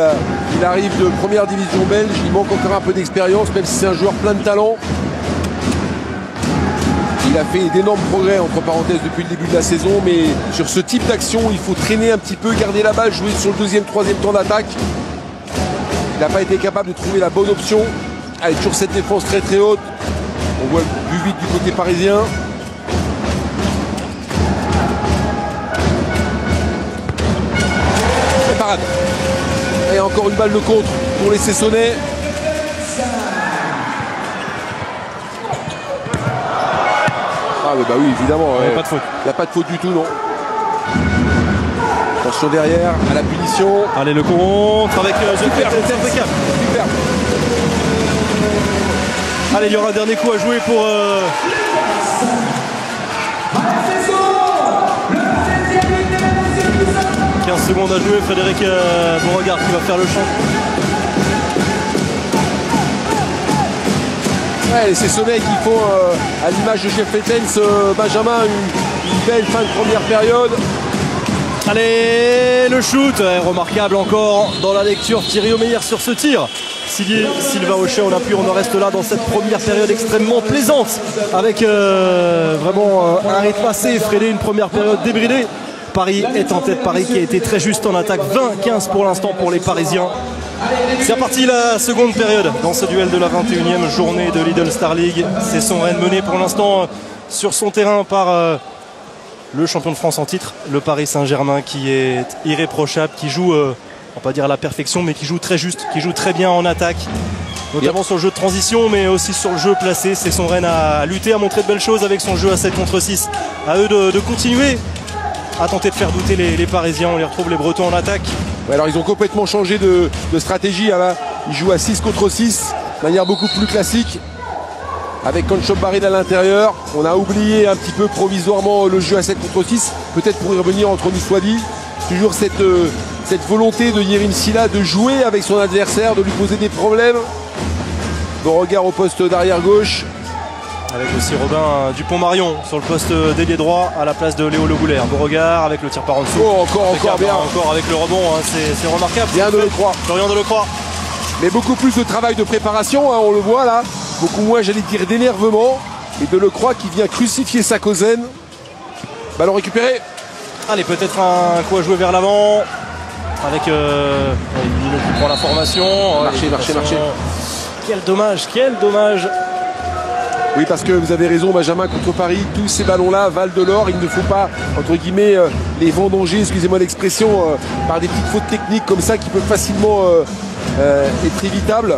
il arrive de première division belge. Il manque encore un peu d'expérience, même si c'est un joueur plein de talent. Il a fait d'énormes progrès, entre parenthèses, depuis le début de la saison. Mais sur ce type d'action, il faut traîner un petit peu, garder la balle, jouer sur le deuxième, troisième temps d'attaque. Il n'a pas été capable de trouver la bonne option. Avec toujours cette défense très très haute. On voit le but vite du côté parisien. Et parade. Et encore une balle de contre pour les Cessonnais. Ah mais bah oui, évidemment. Il n'y a pas de faute. Il n'y a pas de faute du tout, non. Attention derrière, à la punition. Allez, le contre avec impeccable. Super. Allez, il y aura un dernier coup à jouer pour... Le 15 secondes à jouer, Frédéric Beauregard qui va faire le champ. Ouais, c'est ce mec qui faut, à l'image de Jeff Lettens, Benjamin, une belle fin de première période. Allez, le shoot, remarquable encore dans la lecture, Thierry Omeyer sur ce tir. Sylvain Hochet, on appuie, on en reste là dans cette première période extrêmement plaisante avec vraiment un rythme assez effréné, une première période débridée. Paris est en tête, Paris qui a été très juste en attaque, 20-15 pour l'instant pour les Parisiens. C'est reparti la seconde période dans ce duel de la 21e journée de Lidl Star League. C'est son Rennes mené pour l'instant sur son terrain par... le champion de France en titre, le Paris Saint-Germain qui est irréprochable, qui joue, on va pas dire à la perfection, mais qui joue très juste, qui joue très bien en attaque, notamment sur le jeu de transition, mais aussi sur le jeu placé. C'est son Rennes à lutter, à montrer de belles choses avec son jeu à 7 contre 6. À eux de continuer à tenter de faire douter les Parisiens. On les retrouve, les Bretons, en attaque. Ouais, alors ils ont complètement changé de stratégie. Hein, là. Ils jouent à 6 contre 6, de manière beaucoup plus classique. Avec Konchop-Baril à l'intérieur, on a oublié un petit peu provisoirement le jeu à 7 contre 6. Peut-être pour y revenir entre nous soit dit. Toujours cette volonté de Yerim Silla de jouer avec son adversaire, de lui poser des problèmes. Beauregard au poste d'arrière-gauche. Avec aussi Robin Dupont-Marion sur le poste d'ailier droit à la place de Léo Le Bouler. Beauregard avec le tir par en dessous. Oh, encore bien. Encore avec le rebond, hein, c'est remarquable. Bien de Delacroix. Florian Delacroix. Mais beaucoup plus de travail de préparation, hein, on le voit là. Beaucoup moins, j'allais dire, d'énervement. Et Delacroix qui vient crucifier Sagosen. Ballon récupéré. Allez, peut-être un coup à jouer vers l'avant. Avec Villeminot qui prend la formation. Marché. Quel dommage. Oui, parce que vous avez raison, Benjamin, contre Paris, tous ces ballons-là valent de l'or. Il ne faut pas, entre guillemets, les vendanger, excusez-moi l'expression, par des petites fautes techniques comme ça qui peuvent facilement être évitables.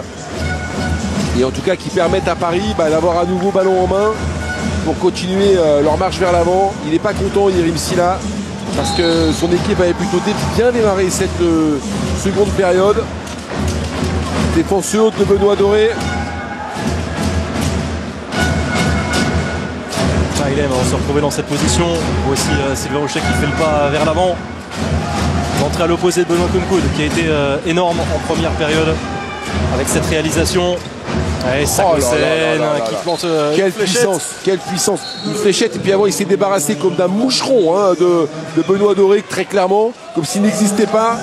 Et en tout cas qui permettent à Paris d'avoir un nouveau ballon en main pour continuer leur marche vers l'avant. Il n'est pas content, Yerim Silla. parce que son équipe avait plutôt bien démarré cette seconde période. Défense haute de Benoît Doré. Il aime se retrouver dans cette position. Voici Sylvain Hochet qui fait le pas vers l'avant. L'entrée à l'opposé de Benoît Kounkoud qui a été énorme en première période avec cette réalisation. Et Sagosen qui plante quelle puissance, quelle puissance. Une fléchette, et puis avant il s'est débarrassé comme d'un moucheron de Benoît Doré, très clairement, comme s'il n'existait pas.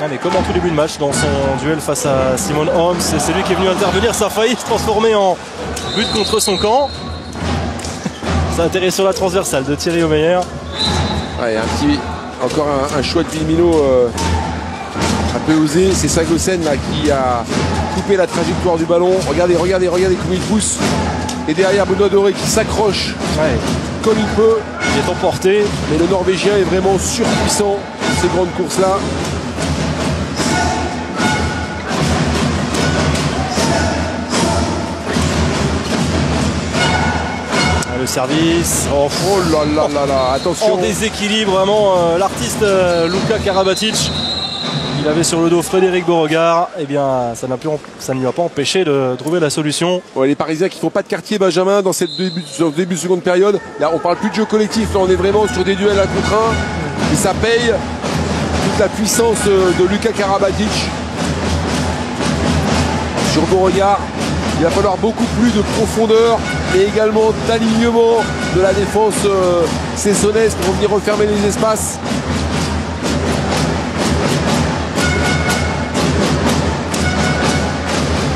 Ah, mais comme en tout début de match dans son duel face à Simon Homs, c'est lui qui est venu intervenir, ça a failli se transformer en but contre son camp. Ça a atterri sur la transversale de Thierry Omeyer. Ouais, encore un choix de Villeminot un peu osé. C'est Sagosen là qui a coupé la trajectoire du ballon. Regardez, regardez, regardez comment il pousse. Et derrière Benoît Doré qui s'accroche comme il peut. Il est emporté. Mais le Norvégien est vraiment surpuissant dans ces grandes courses-là. Le service. Oh, oh là là là là, attention. En déséquilibre, vraiment, l'artiste Luka Karabatic. Il avait sur le dos Frédéric Beauregard. Eh bien, ça ne lui a pas empêché de trouver la solution. Ouais, les Parisiens qui ne font pas de quartier, Benjamin, dans ce début de seconde période. Là, on ne parle plus de jeu collectif. Là, on est vraiment sur des duels à contre un. Et ça paye toute la puissance de Luka Karabatic. Sur Beauregard. Il va falloir beaucoup plus de profondeur et également d'alignement de la défense cessonnaise pour venir refermer les espaces.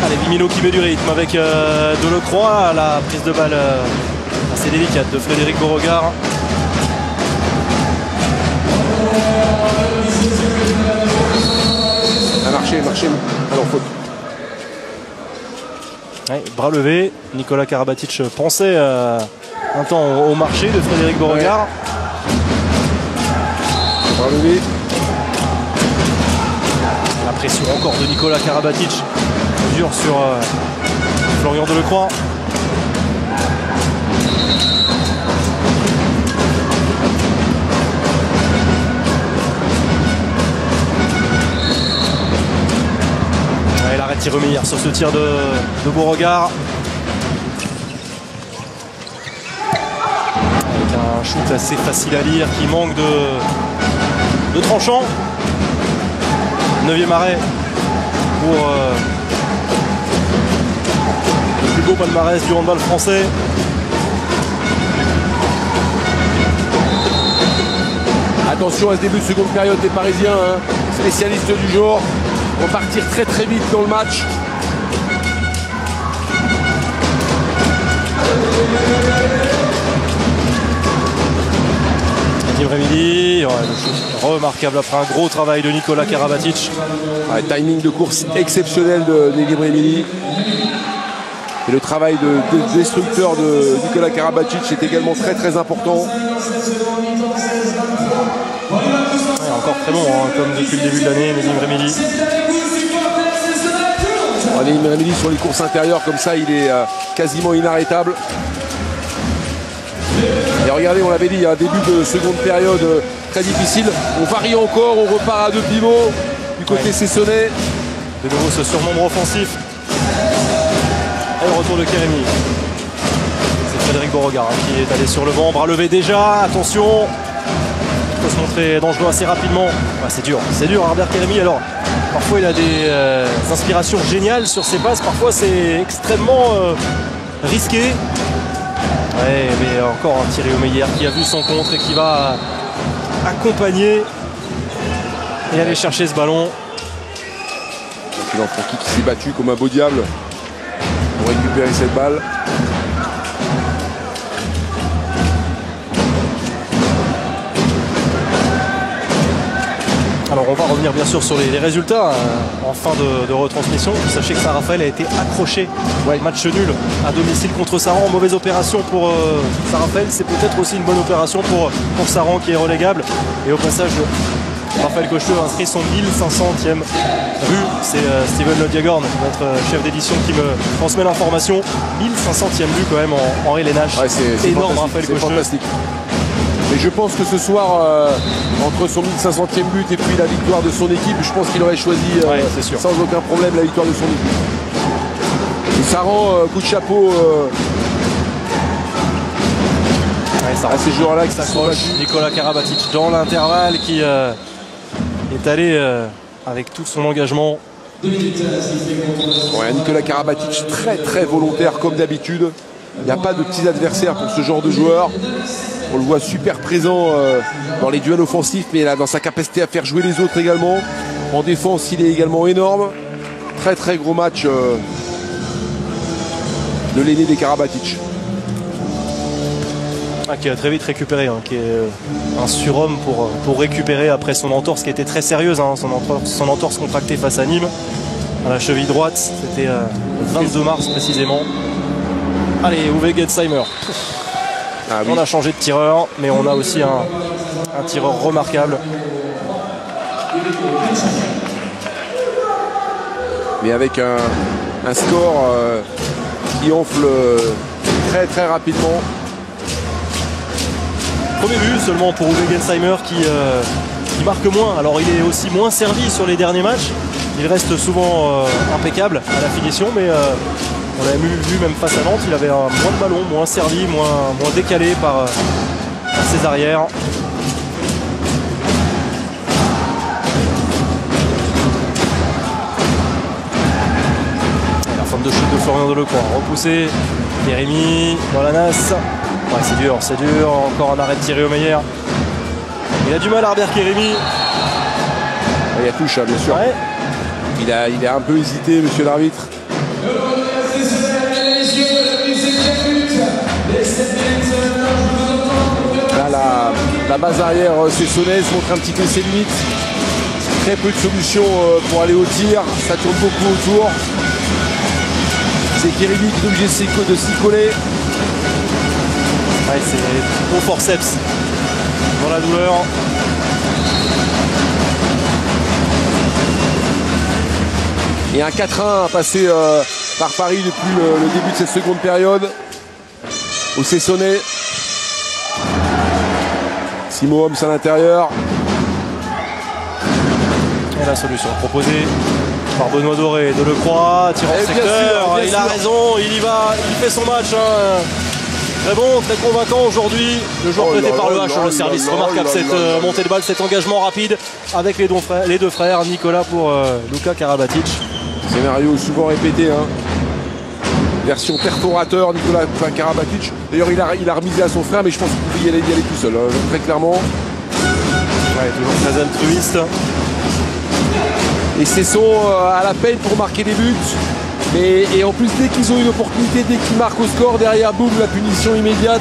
Allez, Villeminot qui met du rythme avec Delacroix. La prise de balle assez délicate de Frédéric Beauregard. Marché. Alors, faute. Ouais, bras levé, Nicolas Karabatic pensait un temps au marché de Frédéric Beauregard. Ouais. Bras levé. La pression encore de Nicolas Karabatic, dur sur Florian Delacroix. Thierry Omeyer sur ce tir de Beauregard. Avec un shoot assez facile à lire qui manque de tranchant. 9e arrêt pour le plus beau palmarès du handball français. Attention à ce début de seconde période des Parisiens, spécialistes du jour. On va partir très vite dans le match. Nedim Rémili, remarquable après un gros travail de Nicolas Karabatic. Ouais, timing de course exceptionnel de Nedim Rémili. Et le travail de destructeur de Nicolas Karabatic est également très important. Ouais, encore très bon, comme depuis le début de l'année, Nedim Rémili. Nedim Rémili sur les courses intérieures, comme ça, il est quasiment inarrêtable. Et regardez, on l'avait dit, un début de seconde période très difficile. On varie encore, on repart à deux pivots du côté Cessonnet. De nouveau ce surnombre offensif. Et le retour de Kérémy. C'est Frédéric Beauregard qui est allé sur le banc, bras levé déjà, attention. Il faut se montrer dangereux assez rapidement. Ouais, c'est dur, Arbert Kérémy. Alors, parfois il a des inspirations géniales sur ses passes, parfois c'est extrêmement risqué. Ouais, mais encore un Thierry Omeyer qui a vu son contre et qui va accompagner et aller chercher ce ballon. Mathieu Lanfranchi qui s'est battu comme un beau diable pour récupérer cette balle. Alors on va revenir bien sûr sur les résultats en fin de retransmission. Sachez que Saint-Raphaël a été accroché. Ouais. Match nul à domicile contre Saran. Mauvaise opération pour Saint-Raphaël. C'est peut-être aussi une bonne opération pour Saran qui est relégable. Et au passage, Raphaël Cocheteux inscrit son 1500e but. C'est Steven Lodiagorn, notre chef d'édition, qui me transmet l'information. 1500e but quand même en Henri Lénache. Ouais, c'est énorme, Raphaël Cocheteux. Et je pense que ce soir, entre son 1500e but et puis la victoire de son équipe, je pense qu'il aurait choisi sans aucun problème la victoire de son équipe. Et ça rend coup de chapeau à ces joueurs-là qui s'accrochent. Nicolas Karabatic dans l'intervalle qui est allé avec tout son engagement. Ouais, Nicolas Karabatic très volontaire comme d'habitude. Il n'y a pas de petits adversaires pour ce genre de joueur. On le voit super présent dans les duels offensifs, mais là, dans sa capacité à faire jouer les autres également. En défense, il est également énorme. Très gros match de l'aîné des Karabatic. Ah, qui a très vite récupéré, hein, qui est un surhomme pour récupérer après son entorse qui était très sérieuse, hein, son entorse contractée face à Nîmes à la cheville droite, c'était le 22 mars précisément. Allez, Uwe Gensheimer. Ah, oui. On a changé de tireur, mais on a aussi un tireur remarquable. Mais avec un score qui enfle très rapidement. Premier but seulement pour Uwe Gensheimer qui marque moins. Alors il est aussi moins servi sur les derniers matchs. Il reste souvent impeccable à la finition, mais on l'avait vu même face à Nantes, il avait moins de ballon, moins servi, moins décalé par ses arrières. Et la forme de chute de Florian Delacroix, repoussé, Kérémy dans la nasse. Ouais, c'est dur, encore un arrêt de Thierry Omeyer. Il a du mal, Arbert Kérémy. Il y a touche, bien sûr. Ouais. Il a un peu hésité, monsieur l'arbitre. Là, la base arrière Cesson-Sévigné montre un petit peu ses limites. Très peu de solutions pour aller au tir. Ça tourne beaucoup autour. C'est Kérémy qui est obligé de s'y coller. Ouais, c'est au forceps dans la douleur. Et un 4-1 passé par Paris depuis le début de cette seconde période. Au Cesson-Sévigné. Simon Homs à l'intérieur. Et la solution proposée par Benoît Doré, Delacroix, tirant au secteur. Sûr, il a raison, il y va, il fait son match. Hein. Très bon, très convaincant aujourd'hui. Le joueur prêté par le H sur le service. Remarquable cette montée de balle, cet engagement rapide avec les deux frères, Nicolas pour Luka Karabatic. Scénario souvent répété. Hein. Version perforateur, Nicolas Karabatic. D'ailleurs, il a remisé à son frère, mais je pense qu'il peut y aller tout seul, hein, très clairement. Ouais, toujours très altruiste. Et Cesson à la peine pour marquer des buts. Et en plus, dès qu'ils ont une opportunité, dès qu'ils marquent au score, derrière, boum, la punition immédiate.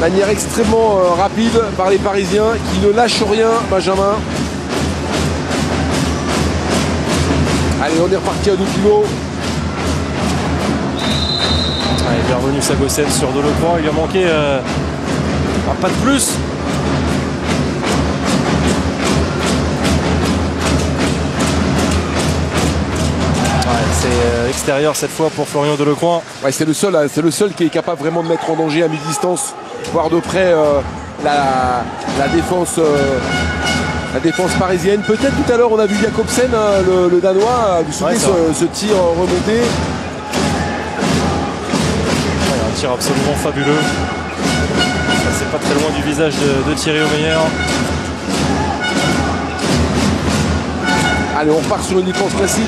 Manière extrêmement rapide par les Parisiens qui ne lâchent rien, Benjamin. Allez, on est reparti à deux pivots. Allez, bien revenu Sagosen sur Delacroix. Il lui a manqué un pas de plus. C'est extérieur cette fois pour Florian Delacroix. Ouais, c'est le seul qui est capable vraiment de mettre en danger à mi-distance, voire de près la défense parisienne. Peut-être tout à l'heure on a vu Jakobsen, hein, le Danois, du soulever ce tir remonté. Ouais, un tir absolument fabuleux. Ça, c'est pas très loin du visage de Thierry Omeyer. Allez, on repart sur une défense classique.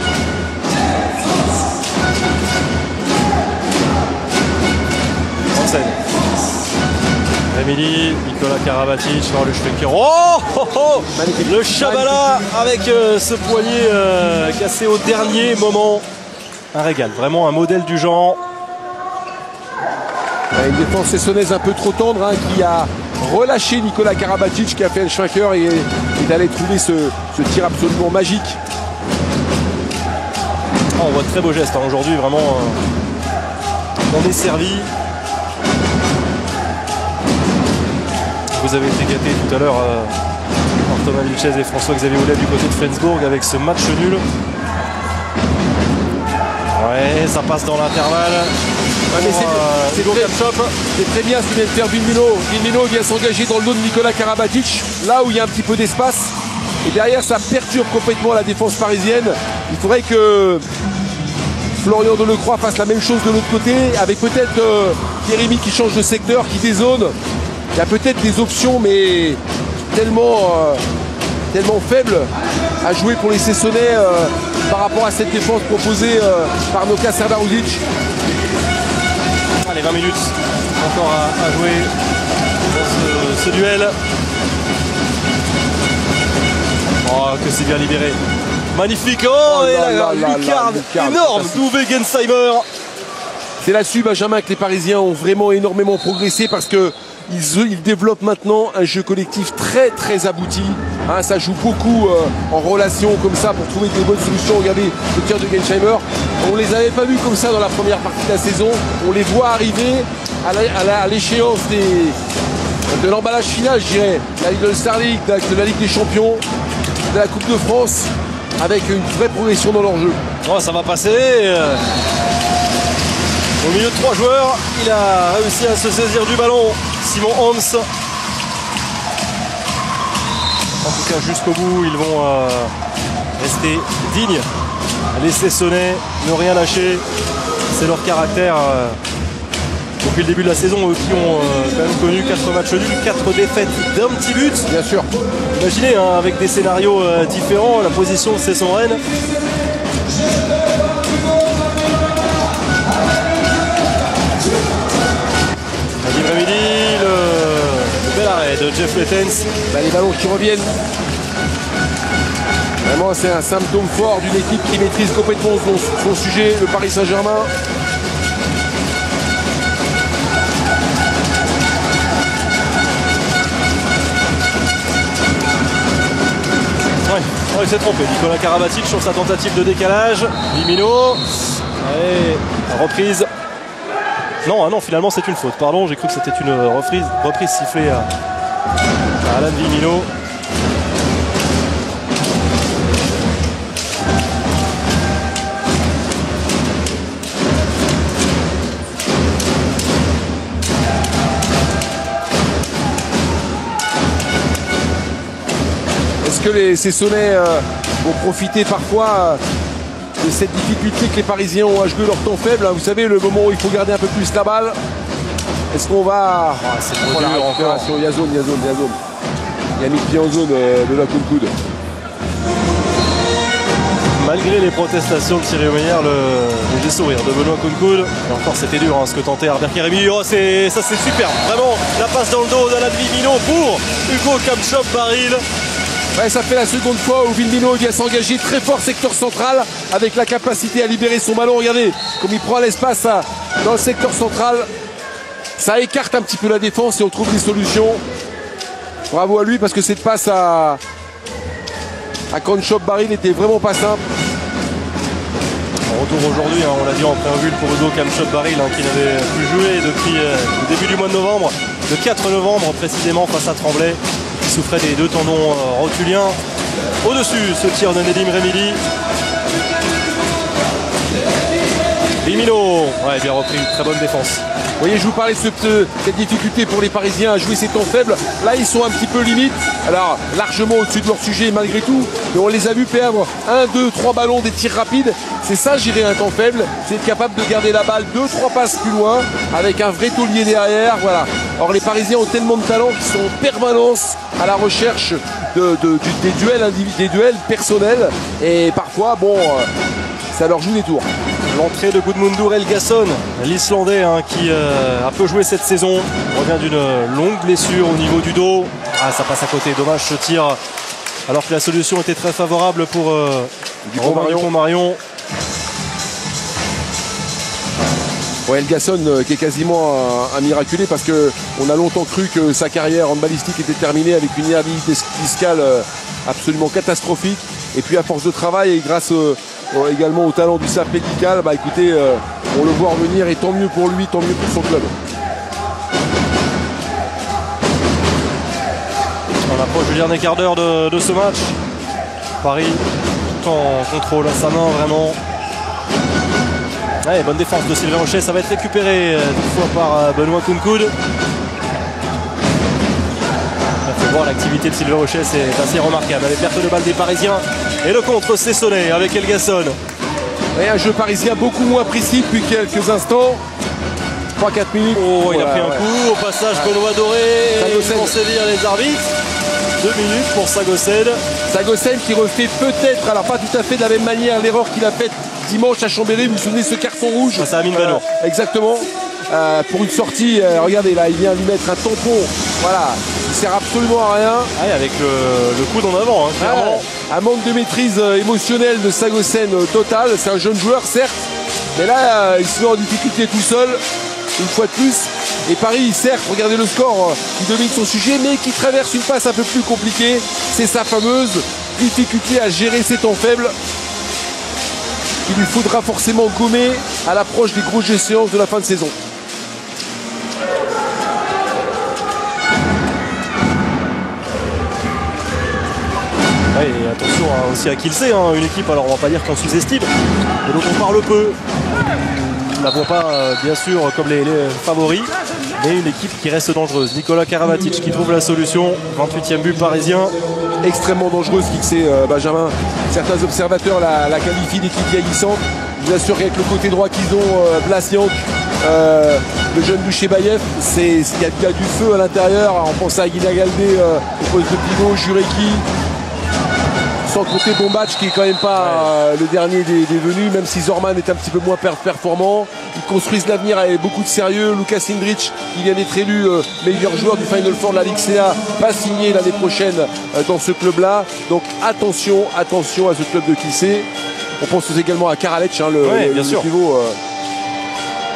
Rémili, Nicolas Karabatic, le Schwenker. Oh le Chabala avec ce poignet cassé au dernier moment. Un régal, vraiment un modèle du genre. Une défense cessonnaise un peu trop tendre, hein, qui a relâché Nicolas Karabatic, qui a fait le Schwenker et d'aller trouver ce tir absolument magique. Oh, on voit de très beaux gestes, hein, aujourd'hui, vraiment on est servi. Vous avez été gâtés tout à l'heure par Thomas Vilches et François-Xavier Ouellet du côté de Flensbourg avec ce match nul. Ouais, ça passe dans l'intervalle. C'est lourd comme ça. C'est très bien ce qu'il vient de faire Villeminot. Villeminot vient s'engager dans le dos de Nicolas Karabatic, là où il y a un petit peu d'espace. Et derrière, ça perturbe complètement la défense parisienne. Il faudrait que Florian Delacroix fasse la même chose de l'autre côté, avec peut-être Kérémy qui change de secteur, qui dézone. Il y a peut-être des options, mais tellement faibles à jouer pour les Cessonnais par rapport à cette défense proposée par Noka Sardarudic. Allez, 20 minutes encore à jouer dans ce duel. Oh, que c'est bien libéré. Magnifique. Oh, et la lucarne énorme d'Uwe Gensheimer. C'est là-dessus, Benjamin, que les Parisiens ont vraiment énormément progressé, parce que ils développent maintenant un jeu collectif très très abouti. Hein, ça joue beaucoup en relation comme ça pour trouver des bonnes solutions. Regardez le tir de Gensheimer. On ne les avait pas vus comme ça dans la première partie de la saison. On les voit arriver à l'échéance de l'emballage final, je dirais, de la Star League, de la Ligue des Champions, de la Coupe de France, avec une vraie progression dans leur jeu. Oh, ça va passer. Au milieu de trois joueurs, il a réussi à se saisir du ballon, Simon Homs. En tout cas, jusqu'au bout, ils vont rester dignes. Les Cessonnais, ne rien lâcher. C'est leur caractère. Depuis le début de la saison, eux qui ont quand même connu 4 matchs nuls, 4 défaites d'un petit but. Bien sûr. Imaginez, hein, avec des scénarios différents, la position de Cesson-Rennes. Nedim Rémili, le bel arrêt de Jeff Lettens. Bah, les ballons qui reviennent. Vraiment, c'est un symptôme fort d'une équipe qui maîtrise complètement son sujet, le Paris Saint-Germain. Oh, il s'est trompé, Nicolas Karabatic sur sa tentative de décalage. Villeminot. Reprise. Non, finalement c'est une faute. Pardon, j'ai cru que c'était une reprise sifflée à Alain Villeminot. Que les Cessonnais vont profiter parfois de cette difficulté que les Parisiens ont à jouer leur temps faible. Hein. Vous savez, le moment où il faut garder un peu plus la balle. Est-ce qu'on va... Ah, c'est trop dur encore. Il y a zone, il y a zone, il y a zone. Il a mis le pied en zone de la Kounkoud. Malgré les protestations de Thierry Omeyer, le léger sourire de Benoît Kounkoud. Et encore, c'était dur ce que tentait Arbert Kérémy. Oh, ça c'est superbe. Vraiment, la passe dans le dos d'Alain Villeminot pour Hugo Kamchop-Baril. Ouais, ça fait la seconde fois où Villeminot vient s'engager très fort secteur central, avec la capacité à libérer son ballon. Regardez comme il prend l'espace dans le secteur central. Ça écarte un petit peu la défense et on trouve des solutions. Bravo à lui, parce que cette passe à Kamchop-Baril n'était vraiment pas simple. En retour aujourd'hui, hein, on l'a dit en préambule pour Ugo Kamchop-Baril, hein, qui n'avait plus joué depuis le début du mois de novembre, le 4 novembre précisément, face à Tremblay. Souffrait des deux tendons rotuliens. Au-dessus, ce tir de Nedim Rémili. Villeminot, ouais, bien repris, très bonne défense. Vous voyez, je vous parlais de cette difficulté pour les Parisiens à jouer ces temps faibles. Là, ils sont un petit peu limite, alors largement au-dessus de leur sujet malgré tout. Mais on les a vus perdre 1, 2, 3 ballons, des tirs rapides. C'est ça, gérer un temps faible. C'est être capable de garder la balle 2, 3 passes plus loin avec un vrai taulier derrière. Voilà. Or, les Parisiens ont tellement de talent qu'ils sont en permanence à la recherche des duels individuels, des duels personnels. Et parfois, bon, ça leur joue des tours. L'entrée de Gudmundur Elgasson, l'Islandais, hein, qui a peu joué cette saison, revient d'une longue blessure au niveau du dos. Ah, ça passe à côté, dommage ce tir, alors que la solution était très favorable pour Dupont-Marion. Ouais, Elgasson qui est quasiment un miraculé, parce qu'on a longtemps cru que sa carrière en ballistique était terminée avec une inhabilité fiscale absolument catastrophique. Et puis à force de travail et grâce également au talent du staff médical, bah écoutez, on le voit revenir, et tant mieux pour lui, tant mieux pour son club. On approche du dernier quart d'heure de ce match. Paris tout en contrôle à sa main, vraiment. Ouais, bonne défense de Sylvain Hochet, ça va être récupéré toutefois par Benoît Kounkoud. On peut voir l'activité de Sylvain Hochet, c'est assez remarquable. Avec perte de balle des Parisiens et le contre Cesson-Sévigné avec Elgasson. Et un jeu parisien beaucoup moins précis depuis quelques instants. 3-4 minutes. Oh, voilà, il a pris un coup. Au passage, Benoît Doré. Sagosen. Ils vont sévir les arbitres. 2 minutes pour Sagosen. Sagosen qui refait peut-être, alors pas tout à fait de la même manière, l'erreur qu'il a faite dimanche à Chambéry. Vous vous souvenez de ce carton rouge? Ah, ça Amine Banour. Exactement. Pour une sortie, regardez là, il vient lui mettre un tampon. Voilà. Il ne sert absolument à rien. Ah, avec le coude en avant, hein, clairement. Ah, un manque de maîtrise émotionnelle de Sagosen total. C'est un jeune joueur, certes. Mais là, il se met en difficulté tout seul. Une fois de plus, et Paris, certes, regardez le score, qui domine son sujet, mais qui traverse une passe un peu plus compliquée. C'est sa fameuse difficulté à gérer ses temps faibles. Il lui faudra forcément gommer à l'approche des grosses séances de la fin de saison. Ouais, et attention aussi à qui le sait, hein, une équipe, alors on va pas dire qu'on sous-estime, mais donc on parle peu. On ne la voit pas, bien sûr, comme les favoris, mais une équipe qui reste dangereuse. Nicolas Karabatic qui trouve la solution, 28e but parisien. Extrêmement dangereuse, qui sait, Benjamin. Certains observateurs la qualifient d'équipe vieillissante. Bien sûr, avec le côté droit qu'ils ont, Blasiank, le jeune Douchébaïev, il y a du feu à l'intérieur. On pense à Guida Galdé, au poste de pivot, Jureki. Sans compter Bombatch qui est quand même pas le dernier des venus, même si Zorman est un petit peu moins performant. Ils construisent l'avenir avec beaucoup de sérieux. Lucas Indrich, il vient d'être élu meilleur joueur du Final Four de la Ligue CA, va signer l'année prochaine dans ce club-là. Donc attention, attention à ce club de Kissé. On pense également à Corrales, hein, le pivot.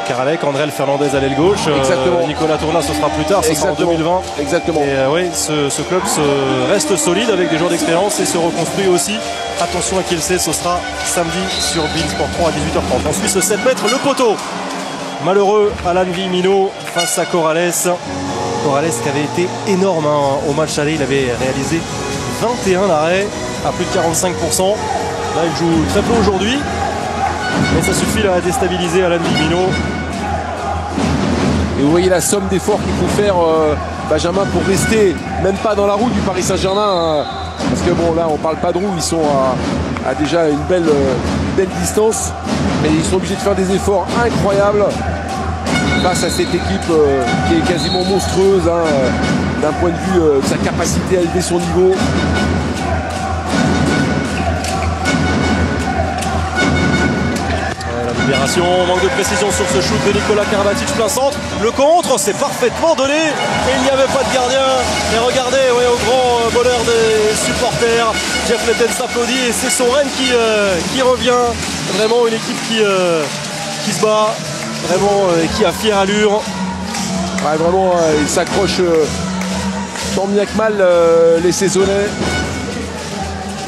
Corrales, André Fernandez à l'aile gauche. Nicolas Tourna, ce sera plus tard, ce sera en 2020. Exactement. Et oui, ce club reste solide avec des joueurs d'expérience et se reconstruit aussi. Attention à qui le sait, ce sera samedi sur Beansport 3 à 18h30. Ensuite, ce 7 mètres, le poteau. Malheureux, Alain Villeminot face à Corrales. Corrales qui avait été énorme, hein, au match aller, il avait réalisé 21 arrêts à plus de 45%. Là, il joue très peu aujourd'hui. Mais ça suffit là, à déstabiliser Alain Villeminot. Et vous voyez la somme d'efforts qu'il faut faire, Benjamin, pour rester même pas dans la roue du Paris Saint-Germain. Hein, parce que bon, là, on parle pas de roue, ils sont à déjà une belle distance. Mais ils sont obligés de faire des efforts incroyables face à cette équipe qui est quasiment monstrueuse, hein, d'un point de vue de sa capacité à élever son niveau. Libération, manque de précision sur ce shoot de Nicolas Karabatic, plein centre. Le contre, c'est parfaitement donné. Il n'y avait pas de gardien. Et regardez, ouais, au grand bonheur des supporters, Jeff Lettens s'applaudit et c'est son Rennes qui revient. Vraiment une équipe qui se bat, vraiment qui a fière allure. Ouais, vraiment, il s'accroche tant bien que mal, les Saisonnais.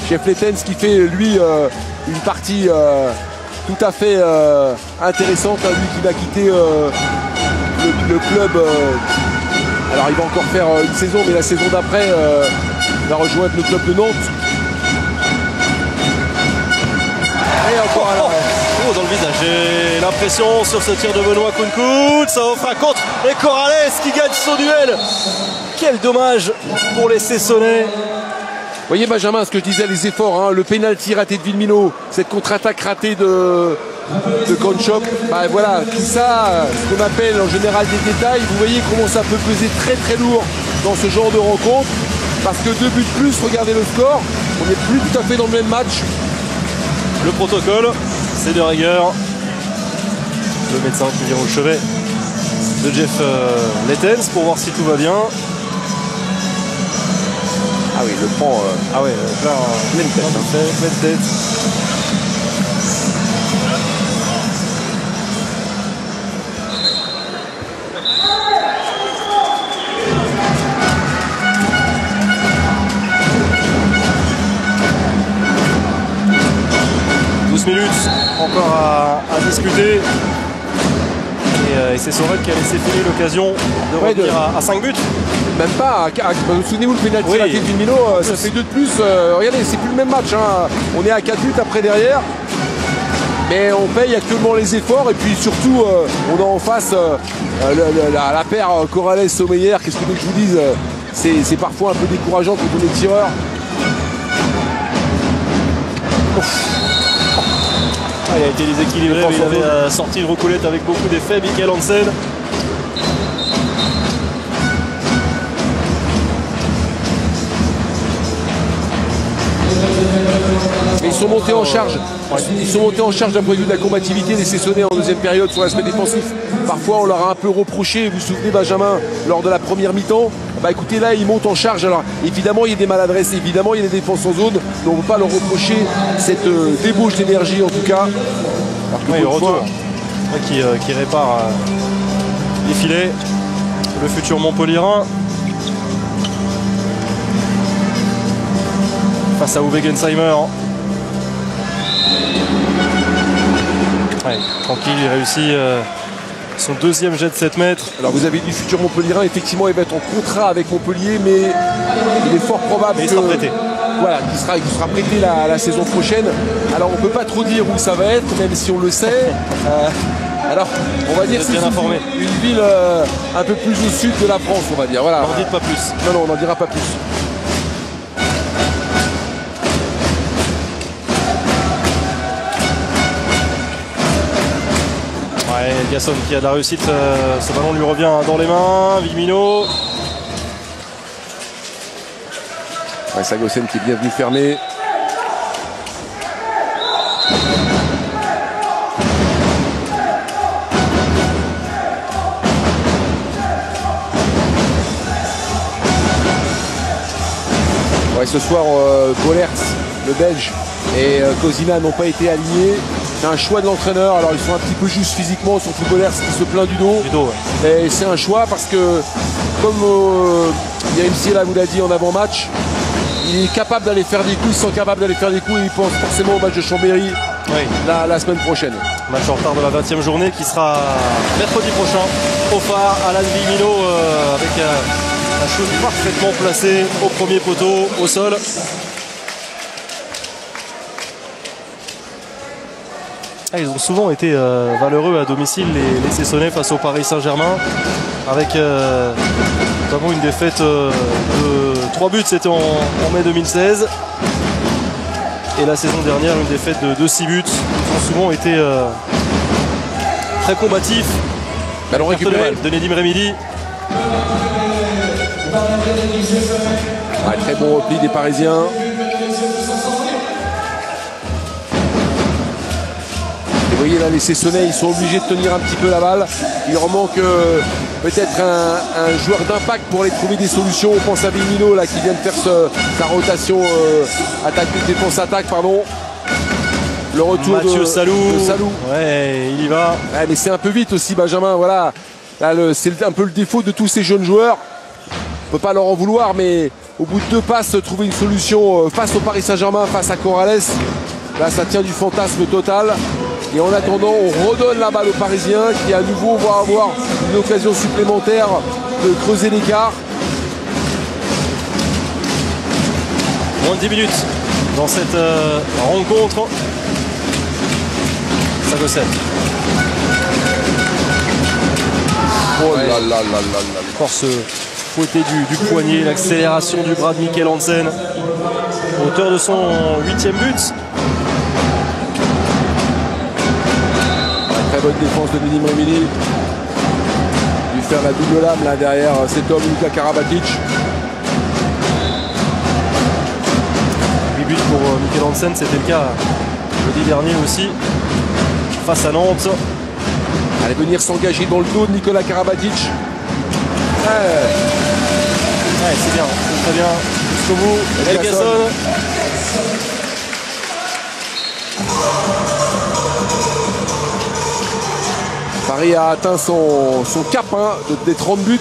Jeff Lettens qui fait, lui, une partie... tout à fait intéressante, hein, lui qui va quitter le club. Alors il va encore faire une saison, mais la saison d'après, il va rejoindre le club de Nantes. Et encore dans le visage. J'ai l'impression sur ce tir de Benoît Kounkoud, ça offre un contre et Corrales qui gagne son duel. Quel dommage pour les Cessonnais. Vous voyez, Benjamin, ce que je disais, les efforts, hein, le pénalty raté de Villeminot, cette contre-attaque ratée de Konchop, bah voilà, tout ça, ce qu'on appelle en général des détails, vous voyez comment ça peut peser très très lourd dans ce genre de rencontre, parce que 2 buts de plus, regardez le score, on n'est plus tout à fait dans le même match. Le protocole, c'est de rigueur, le médecin qui vient au chevet de Jeff Lettens pour voir si tout va bien. Ah oui, le prend. Ah ouais, plein tête. Plein tête. Tête. 12 minutes encore à discuter. Et c'est Sorel qui a laissé filer l'occasion de revenir à 5 buts. Même pas, souvenez-vous le pénalty raté de Villeminot, ça fait 2 de plus. Regardez, c'est plus le même match, hein. On est à 4 buts après derrière. mais on paye actuellement les efforts. Et puis surtout, on a en face la paire Corrales-Omeyer. Qu'est-ce que je vous dise, c'est parfois un peu décourageant pour les tireurs. Ah, il a été déséquilibré, mais il avait sorti une recoulette avec beaucoup d'effet, Mickaël Hansen. Mais ils sont montés en charge. Ils sont montés en charge d'un point de vue de la combativité des Cessonnais en deuxième période sur l'aspect défensif. Parfois, on leur a un peu reproché, vous vous souvenez, Benjamin, lors de la première mi-temps. Bah écoutez, là, ils montent en charge. Alors, évidemment, il y a des maladresses, évidemment, il y a des défenses en zone. Donc, on ne peut pas leur reprocher cette débauche d'énergie, en tout cas. Alors que oui, le retour qui répare les filets. Le futur Montpellierin. Face à Uwe Gensheimer. Ouais, tranquille, il réussit son deuxième jet de 7 mètres. Alors vous avez dit futur Montpellierin, effectivement il va être en contrat avec Montpellier, mais il est fort probable qu'il sera prêté. Voilà, qu'il sera prêté la saison prochaine. Alors on ne peut pas trop dire où ça va être, même si on le sait. Alors on va dire c'est une ville un peu plus au sud de la France, on va dire. Voilà. N'en dites pas plus. Non, non, on n'en dira pas plus. Elgasson qui a de la réussite, ce ballon lui revient dans les mains, Villeminot. Ouais, Sagosen qui est bien venu fermer. Ouais, ce soir, Bolertz, le Belge, et Kozina n'ont pas été alignés. C'est un choix de l'entraîneur. Alors ils sont un petit peu justes physiquement, surtout Bouler qui se plaint du dos. Ouais. Et c'est un choix parce que, comme Yerimsi là vous l'a dit en avant-match, il est capable d'aller faire des coups, ils sont capables d'aller faire des coups et ils pensent forcément au match de Chambéry la semaine prochaine. Match en retard de la 20e journée qui sera mercredi prochain au phare. Alain Villeminot avec un shoot parfaitement placé au premier poteau, au sol. Ah, ils ont souvent été valeureux à domicile, les Cessonnais face au Paris Saint-Germain, avec notamment une défaite de 3 buts, c'était en mai 2016. Et la saison dernière, une défaite de 6 buts. Ils ont souvent été très combatifs. Ballon récupéré de Nedim Rémili. Ouais, très bon repli des Parisiens. Vous voyez là, les Cessonnais, ils sont obligés de tenir un petit peu la balle. Il leur manque peut-être un joueur d'impact pour aller trouver des solutions. On pense à Villeminot là qui vient de faire sa rotation défense-attaque. Le retour Mathieu de Salou. Ouais, il y va. Ouais, mais c'est un peu vite aussi, Benjamin. Voilà, c'est un peu le défaut de tous ces jeunes joueurs. On ne peut pas leur en vouloir, mais au bout de 2 passes, trouver une solution face au Paris Saint-Germain, face à Corrales. Là, ça tient du fantasme total. Et en attendant, on redonne la balle aux Parisiens qui à nouveau vont avoir une occasion supplémentaire de creuser l'écart. Moins de 10 minutes dans cette rencontre. Sagosen. Oh là là là là là. Encore ce côté du poignet, l'accélération du bras de Mickaël Hansen. Auteur de son 8e but. Très bonne défense de Nedim Rémili. Il fait la double lame là derrière cet homme, Luka Karabatic. 8 buts pour Mickaël Hansen, c'était le cas jeudi dernier aussi, face à Nantes. Allez venir s'engager dans le dos de Nicolas Karabatic. Ouais, c'est bien, c'est très bien. Jusqu'au bout, Elgasson. Paris a atteint son cap des 30 buts.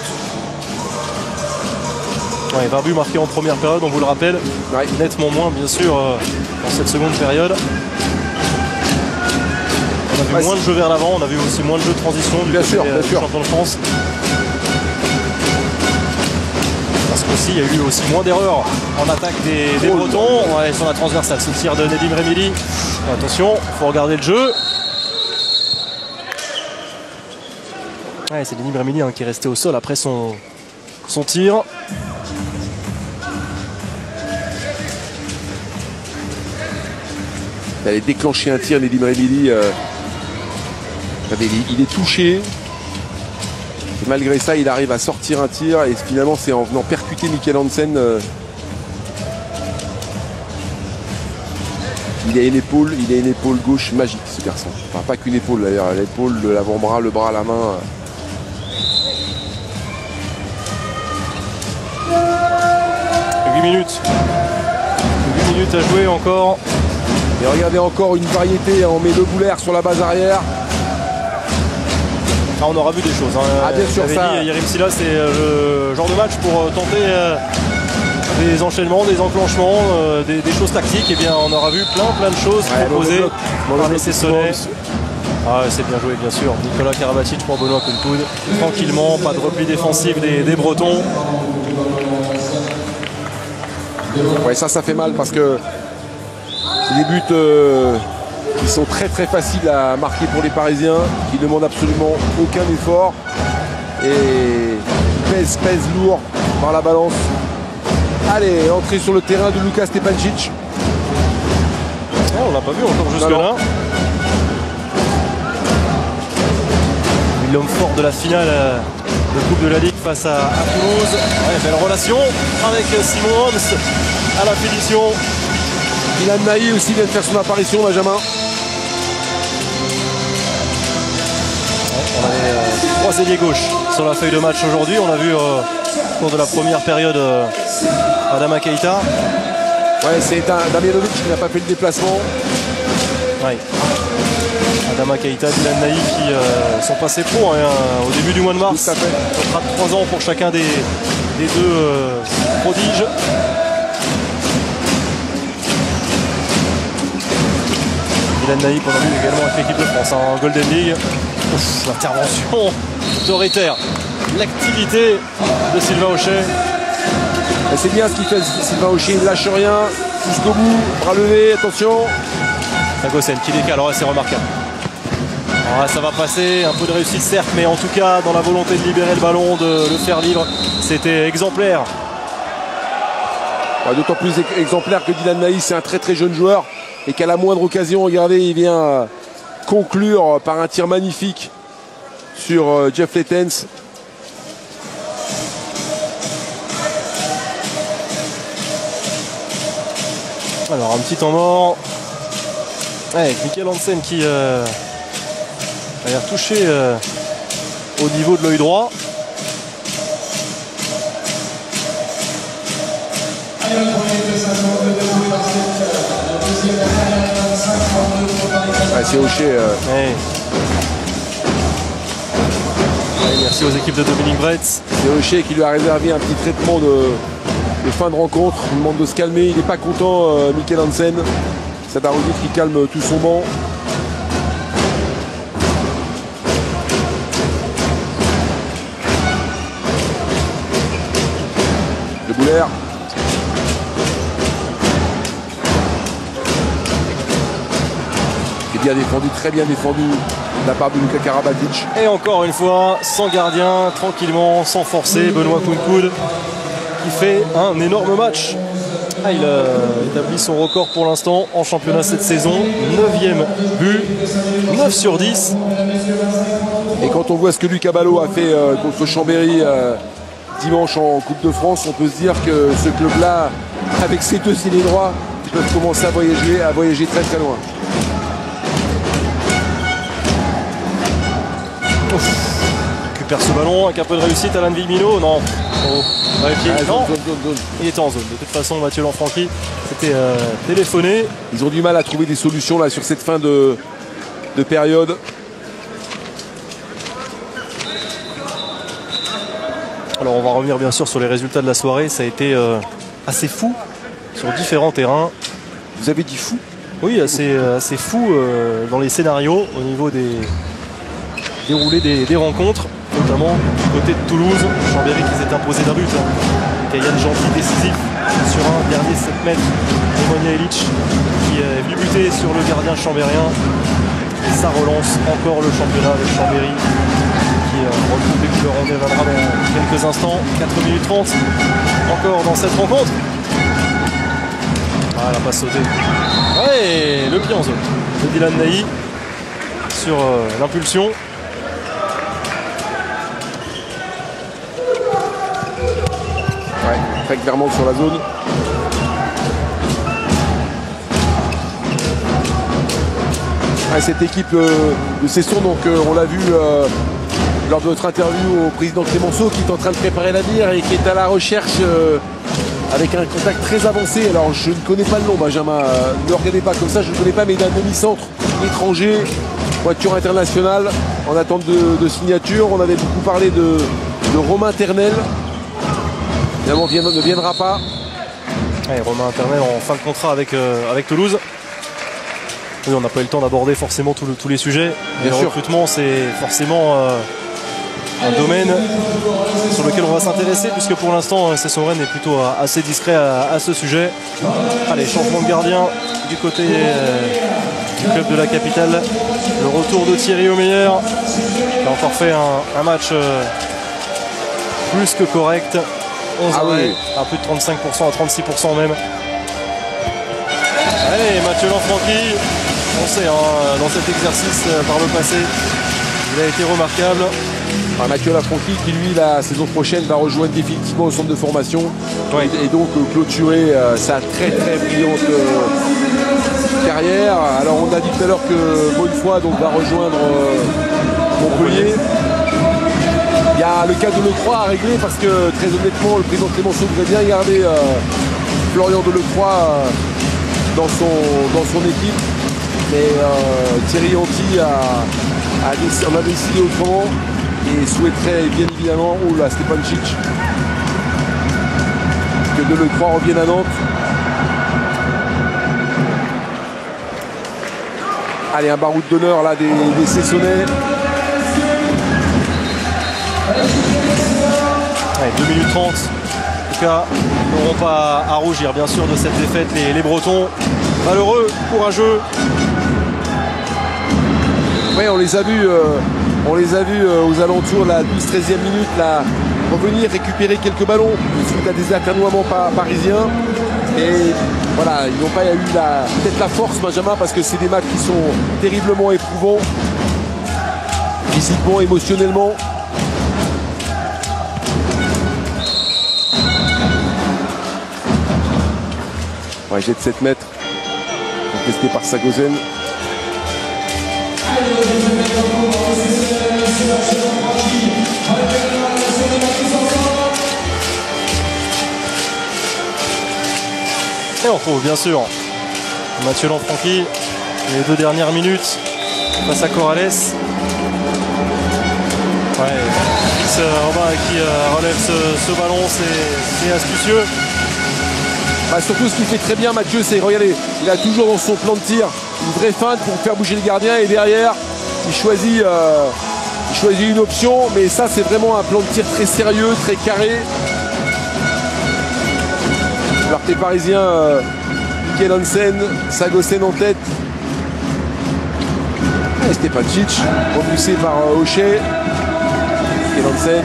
Ouais, 20 buts marqués en première période, on vous le rappelle. Ouais. Nettement moins, bien sûr, dans cette seconde période. On a vu moins de jeux vers l'avant, on a vu aussi moins de jeux de transition du champion de France. Parce aussi. Il y a eu aussi moins d'erreurs en attaque des Bretons. Ouais, sur la transversale, c'est le tir de Nedim Rémili. Attention, il faut regarder le jeu. Ouais, c'est Nedim Rémili qui est resté au sol après son tir. Il allait déclencher un tir, Nedim Rémili. Il est touché. Et malgré ça, il arrive à sortir un tir. Et finalement, c'est en venant percuter Mickaël Hansen. Il a une épaule gauche magique, ce garçon. Enfin, pas qu'une épaule d'ailleurs. L'épaule, l'avant-bras, le bras, la main. Huit minutes à jouer encore. Et regardez encore une variété. On met Le Bouler sur la base arrière. Ah, on aura vu des choses. Ah, bien sûr, ça. Yerim Silla, c'est le genre de match pour tenter des enchaînements, des enclenchements, des choses tactiques. Et bien, on aura vu plein de choses proposées par les Cessonnais. Ah, c'est bien joué, bien sûr. Nicolas Karabatic pour Benoît Kounkoud. Tranquillement, pas de repli défensif des Bretons. Ouais, ça fait mal parce que c'est des buts qui sont très faciles à marquer pour les Parisiens, qui ne demandent absolument aucun effort et pèse lourd par la balance. Allez, entrée sur le terrain de Luka Stepancic. Oh, on l'a pas vu encore jusque-là. L'homme fort de la finale de Coupe de la Ligue face à Toulouse. Ouais, belle relation avec Simon Homs à la finition. Ilan Nahi aussi vient de faire son apparition, Benjamin. On avait trois ailiers gauche sur la feuille de match aujourd'hui. On a vu au cours de la première période Adama Keita. Ouais, c'est Damianovic qui n'a pas fait le déplacement. Ouais. Adama Keita, Ilan Nahi qui sont passés pro au début du mois de mars. Ça fait 3 ans pour chacun des deux prodiges. Ilan Nahi qu'on a vu également avec l'équipe de France en Golden League. L'intervention autoritaire, l'activité de Sylvain Hochet. C'est bien ce qu'il fait, Sylvain Hochet, il ne lâche rien, jusqu'au bout, bras levé, attention. Sagosen qui décale, alors là c'est remarquable. Alors là, ça va passer, un peu de réussite certes, mais en tout cas dans la volonté de libérer le ballon, de le faire libre, c'était exemplaire. D'autant plus exemplaire que Ilan Nahi, c'est un très jeune joueur. Et qu'à la moindre occasion, regardez, il vient conclure par un tir magnifique sur Jeff Lettens. Alors un petit temps mort. Avec Mickaël Hansen qui a l'air touché au niveau de l'œil droit. Ouais, c'est Hochet. Ouais. Ouais, merci aux équipes de Dominique Bretz. C'est Hochet qui lui a réservé un petit traitement de fin de rencontre. Il demande de se calmer. Il n'est pas content, Mickaël Hansen. C'est Darovic qui calme tout son banc. Le Bouler. Très bien défendu de la part de Luka Karabatic. Et encore une fois, sans gardien, tranquillement, sans forcer, Benoît Kounkoud qui fait un énorme match. Ah, il établit son record pour l'instant en championnat cette saison. 9e but, 9 sur 10. Et quand on voit ce que Luc Abalo a fait contre Chambéry dimanche en Coupe de France, on peut se dire que ce club-là, avec ses deux ailiers droits, peuvent commencer à voyager très loin. Récupère ce ballon avec un peu de réussite. Alain Villeminot, non. Il était en zone. De toute façon, Mathieu Lanfranchi s'était téléphoné. Ils ont du mal à trouver des solutions là sur cette fin de période. Alors on va revenir bien sûr sur les résultats de la soirée. Ça a été assez fou sur différents terrains. Vous avez dit fou? Oui, assez fou dans les scénarios au niveau des rencontres, notamment du côté de Toulouse. Chambéry qui s'est imposé d'un but, Yann Gentil décisif sur un dernier 7 mètres. Nemanja Ilić qui est venu buter sur le gardien chambérien. Et ça relance encore le championnat avec Chambéry qui retrouve les couleurs en reviendra dans quelques instants. 4 minutes 30 encore dans cette rencontre. Ah, elle n'a pas sauté. Ouais, le pied en zone de Dylan Naï sur l'impulsion. Ouais, très clairement sur la zone. Ouais, cette équipe de Cesson, donc on l'a vu lors de notre interview au président Clémenceau qui est en train de préparer l'avenir et qui est à la recherche avec un contact très avancé. Alors je ne connais pas le nom, Benjamin, ne regardez pas comme ça, je ne connais pas, mais il a un demi-centre étranger, voiture internationale, en attente de signature. On avait beaucoup parlé de Romain Ternel. Finalement, ne viendra pas. Et Romain Ternel en fin de contrat avec Toulouse. Oui, on n'a pas eu le temps d'aborder forcément tous les sujets. Bien sûr. Le recrutement, c'est forcément un domaine sur lequel on va s'intéresser, puisque pour l'instant Cesson Rennes est plutôt assez discret à ce sujet. Allez, changement de gardien du côté du club de la capitale. Le retour de Thierry Omeyer qui a encore fait un match plus que correct. 11 arrêts, à plus de 35%, à 36% même. Allez, Mathieu Lanfranchi, on sait, hein, dans cet exercice par le passé, il a été remarquable. Enfin, Mathieu Lanfranchi qui, lui, la saison prochaine, va rejoindre définitivement le centre de formation. Oui. Et donc clôturer sa très très brillante carrière. Alors on a dit tout à l'heure que Bonnefoy donc, va rejoindre Montpellier. Il y a le cas de Delacroix à régler parce que très honnêtement, le président Clémenceau devrait bien garder Florian Delacroix dans son équipe. Mais Thierry Anty a décidé autrement et souhaiterait bien évidemment, oh là, Stepancic, que Delacroix revienne à Nantes. Allez, un baroud d'honneur là des Cessonnais. Allez, 2 minutes 30, en tout cas, ils n'auront pas à rougir bien sûr de cette défaite, les Bretons, malheureux, courageux. Oui, on les a vus, aux alentours de la 12-13e minute, là, revenir récupérer quelques ballons suite à des atternoiements parisiens. Et voilà, ils n'ont pas eu peut-être la force, Benjamin, parce que c'est des matchs qui sont terriblement éprouvants, physiquement, émotionnellement. Ouais, jet de 7 mètres, contesté par Sagosen. Et on retrouve bien sûr Mathieu Lanfranchi, les 2 dernières minutes face à Corrales. Ouais, Félix Robin qui relève ce ballon, c'est astucieux. Bah surtout ce qu'il fait très bien Mathieu, c'est regardez, il a toujours dans son plan de tir une vraie feinte pour faire bouger le gardien et derrière il choisit une option, mais ça c'est vraiment un plan de tir très sérieux, très carré. Alors les parisiens, Mickaël Hansen, Sagosen en tête. Et Stepancic, repoussé par Hochet. Mickaël Hansen.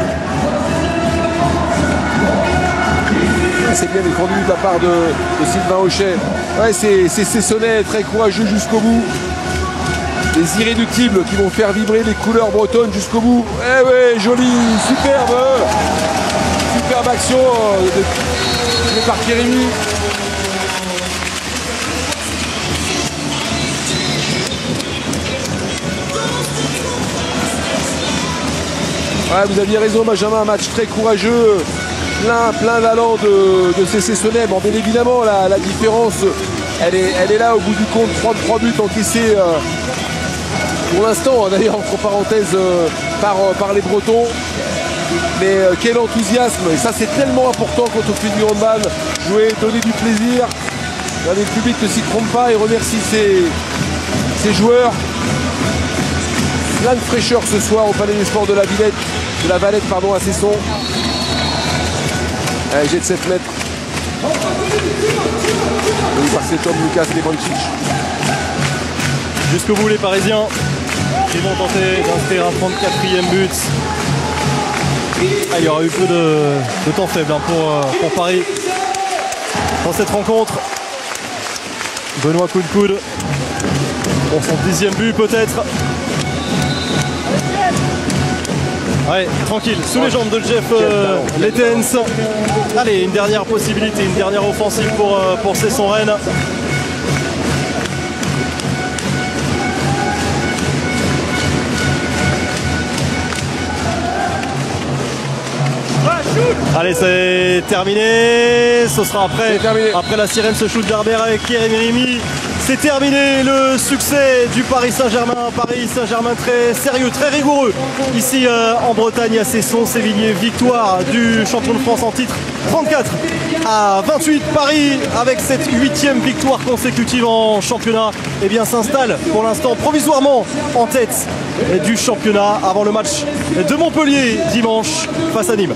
C'est bien défendu de la part de Sylvain Hochet. Ouais, c'est Cessonnais, très courageux jusqu'au bout. Des irréductibles qui vont faire vibrer les couleurs bretonnes jusqu'au bout. Eh ouais, joli, superbe action de par Kérémy. Ouais, vous aviez raison, Benjamin, un match très courageux. Plein d'allant de ces Cessonnais. Bon, bien évidemment, la différence, elle est là au bout du compte. 3 buts encaissés pour l'instant, d'ailleurs, entre parenthèses, par les Bretons. Mais quel enthousiasme! Et ça, c'est tellement important quand on fait du handball. Jouer, donner du plaisir. Le public ne s'y trompe pas et remercie ses joueurs. Plein de fraîcheur ce soir au Palais des Sports de la Valette, à Cesson. Allez, jet de 7 mètres. Oui, par cet homme, Lucas Levancic. Jusqu'au bout, les Parisiens qui vont tenter d'inscrire un 34e but. Ah, il y aura eu peu de temps faible hein, pour Paris dans cette rencontre. Benoît Kounkoud pour son 10e but peut-être. Ouais, tranquille, sous les jambes de Jeff Lettens. Allez, une dernière possibilité, une dernière offensive pour Cesson Rennes. Allez, c'est terminé. Ce sera après la sirène, ce shoot d'Arbert Kérémy. C'est terminé le succès du Paris Saint-Germain. Paris Saint-Germain très sérieux, très rigoureux. Ici en Bretagne, à Cesson-Sévigné, victoire du champion de France en titre 34-28. Paris, avec cette 8e victoire consécutive en championnat, eh bien s'installe pour l'instant provisoirement en tête du championnat avant le match de Montpellier dimanche face à Nîmes.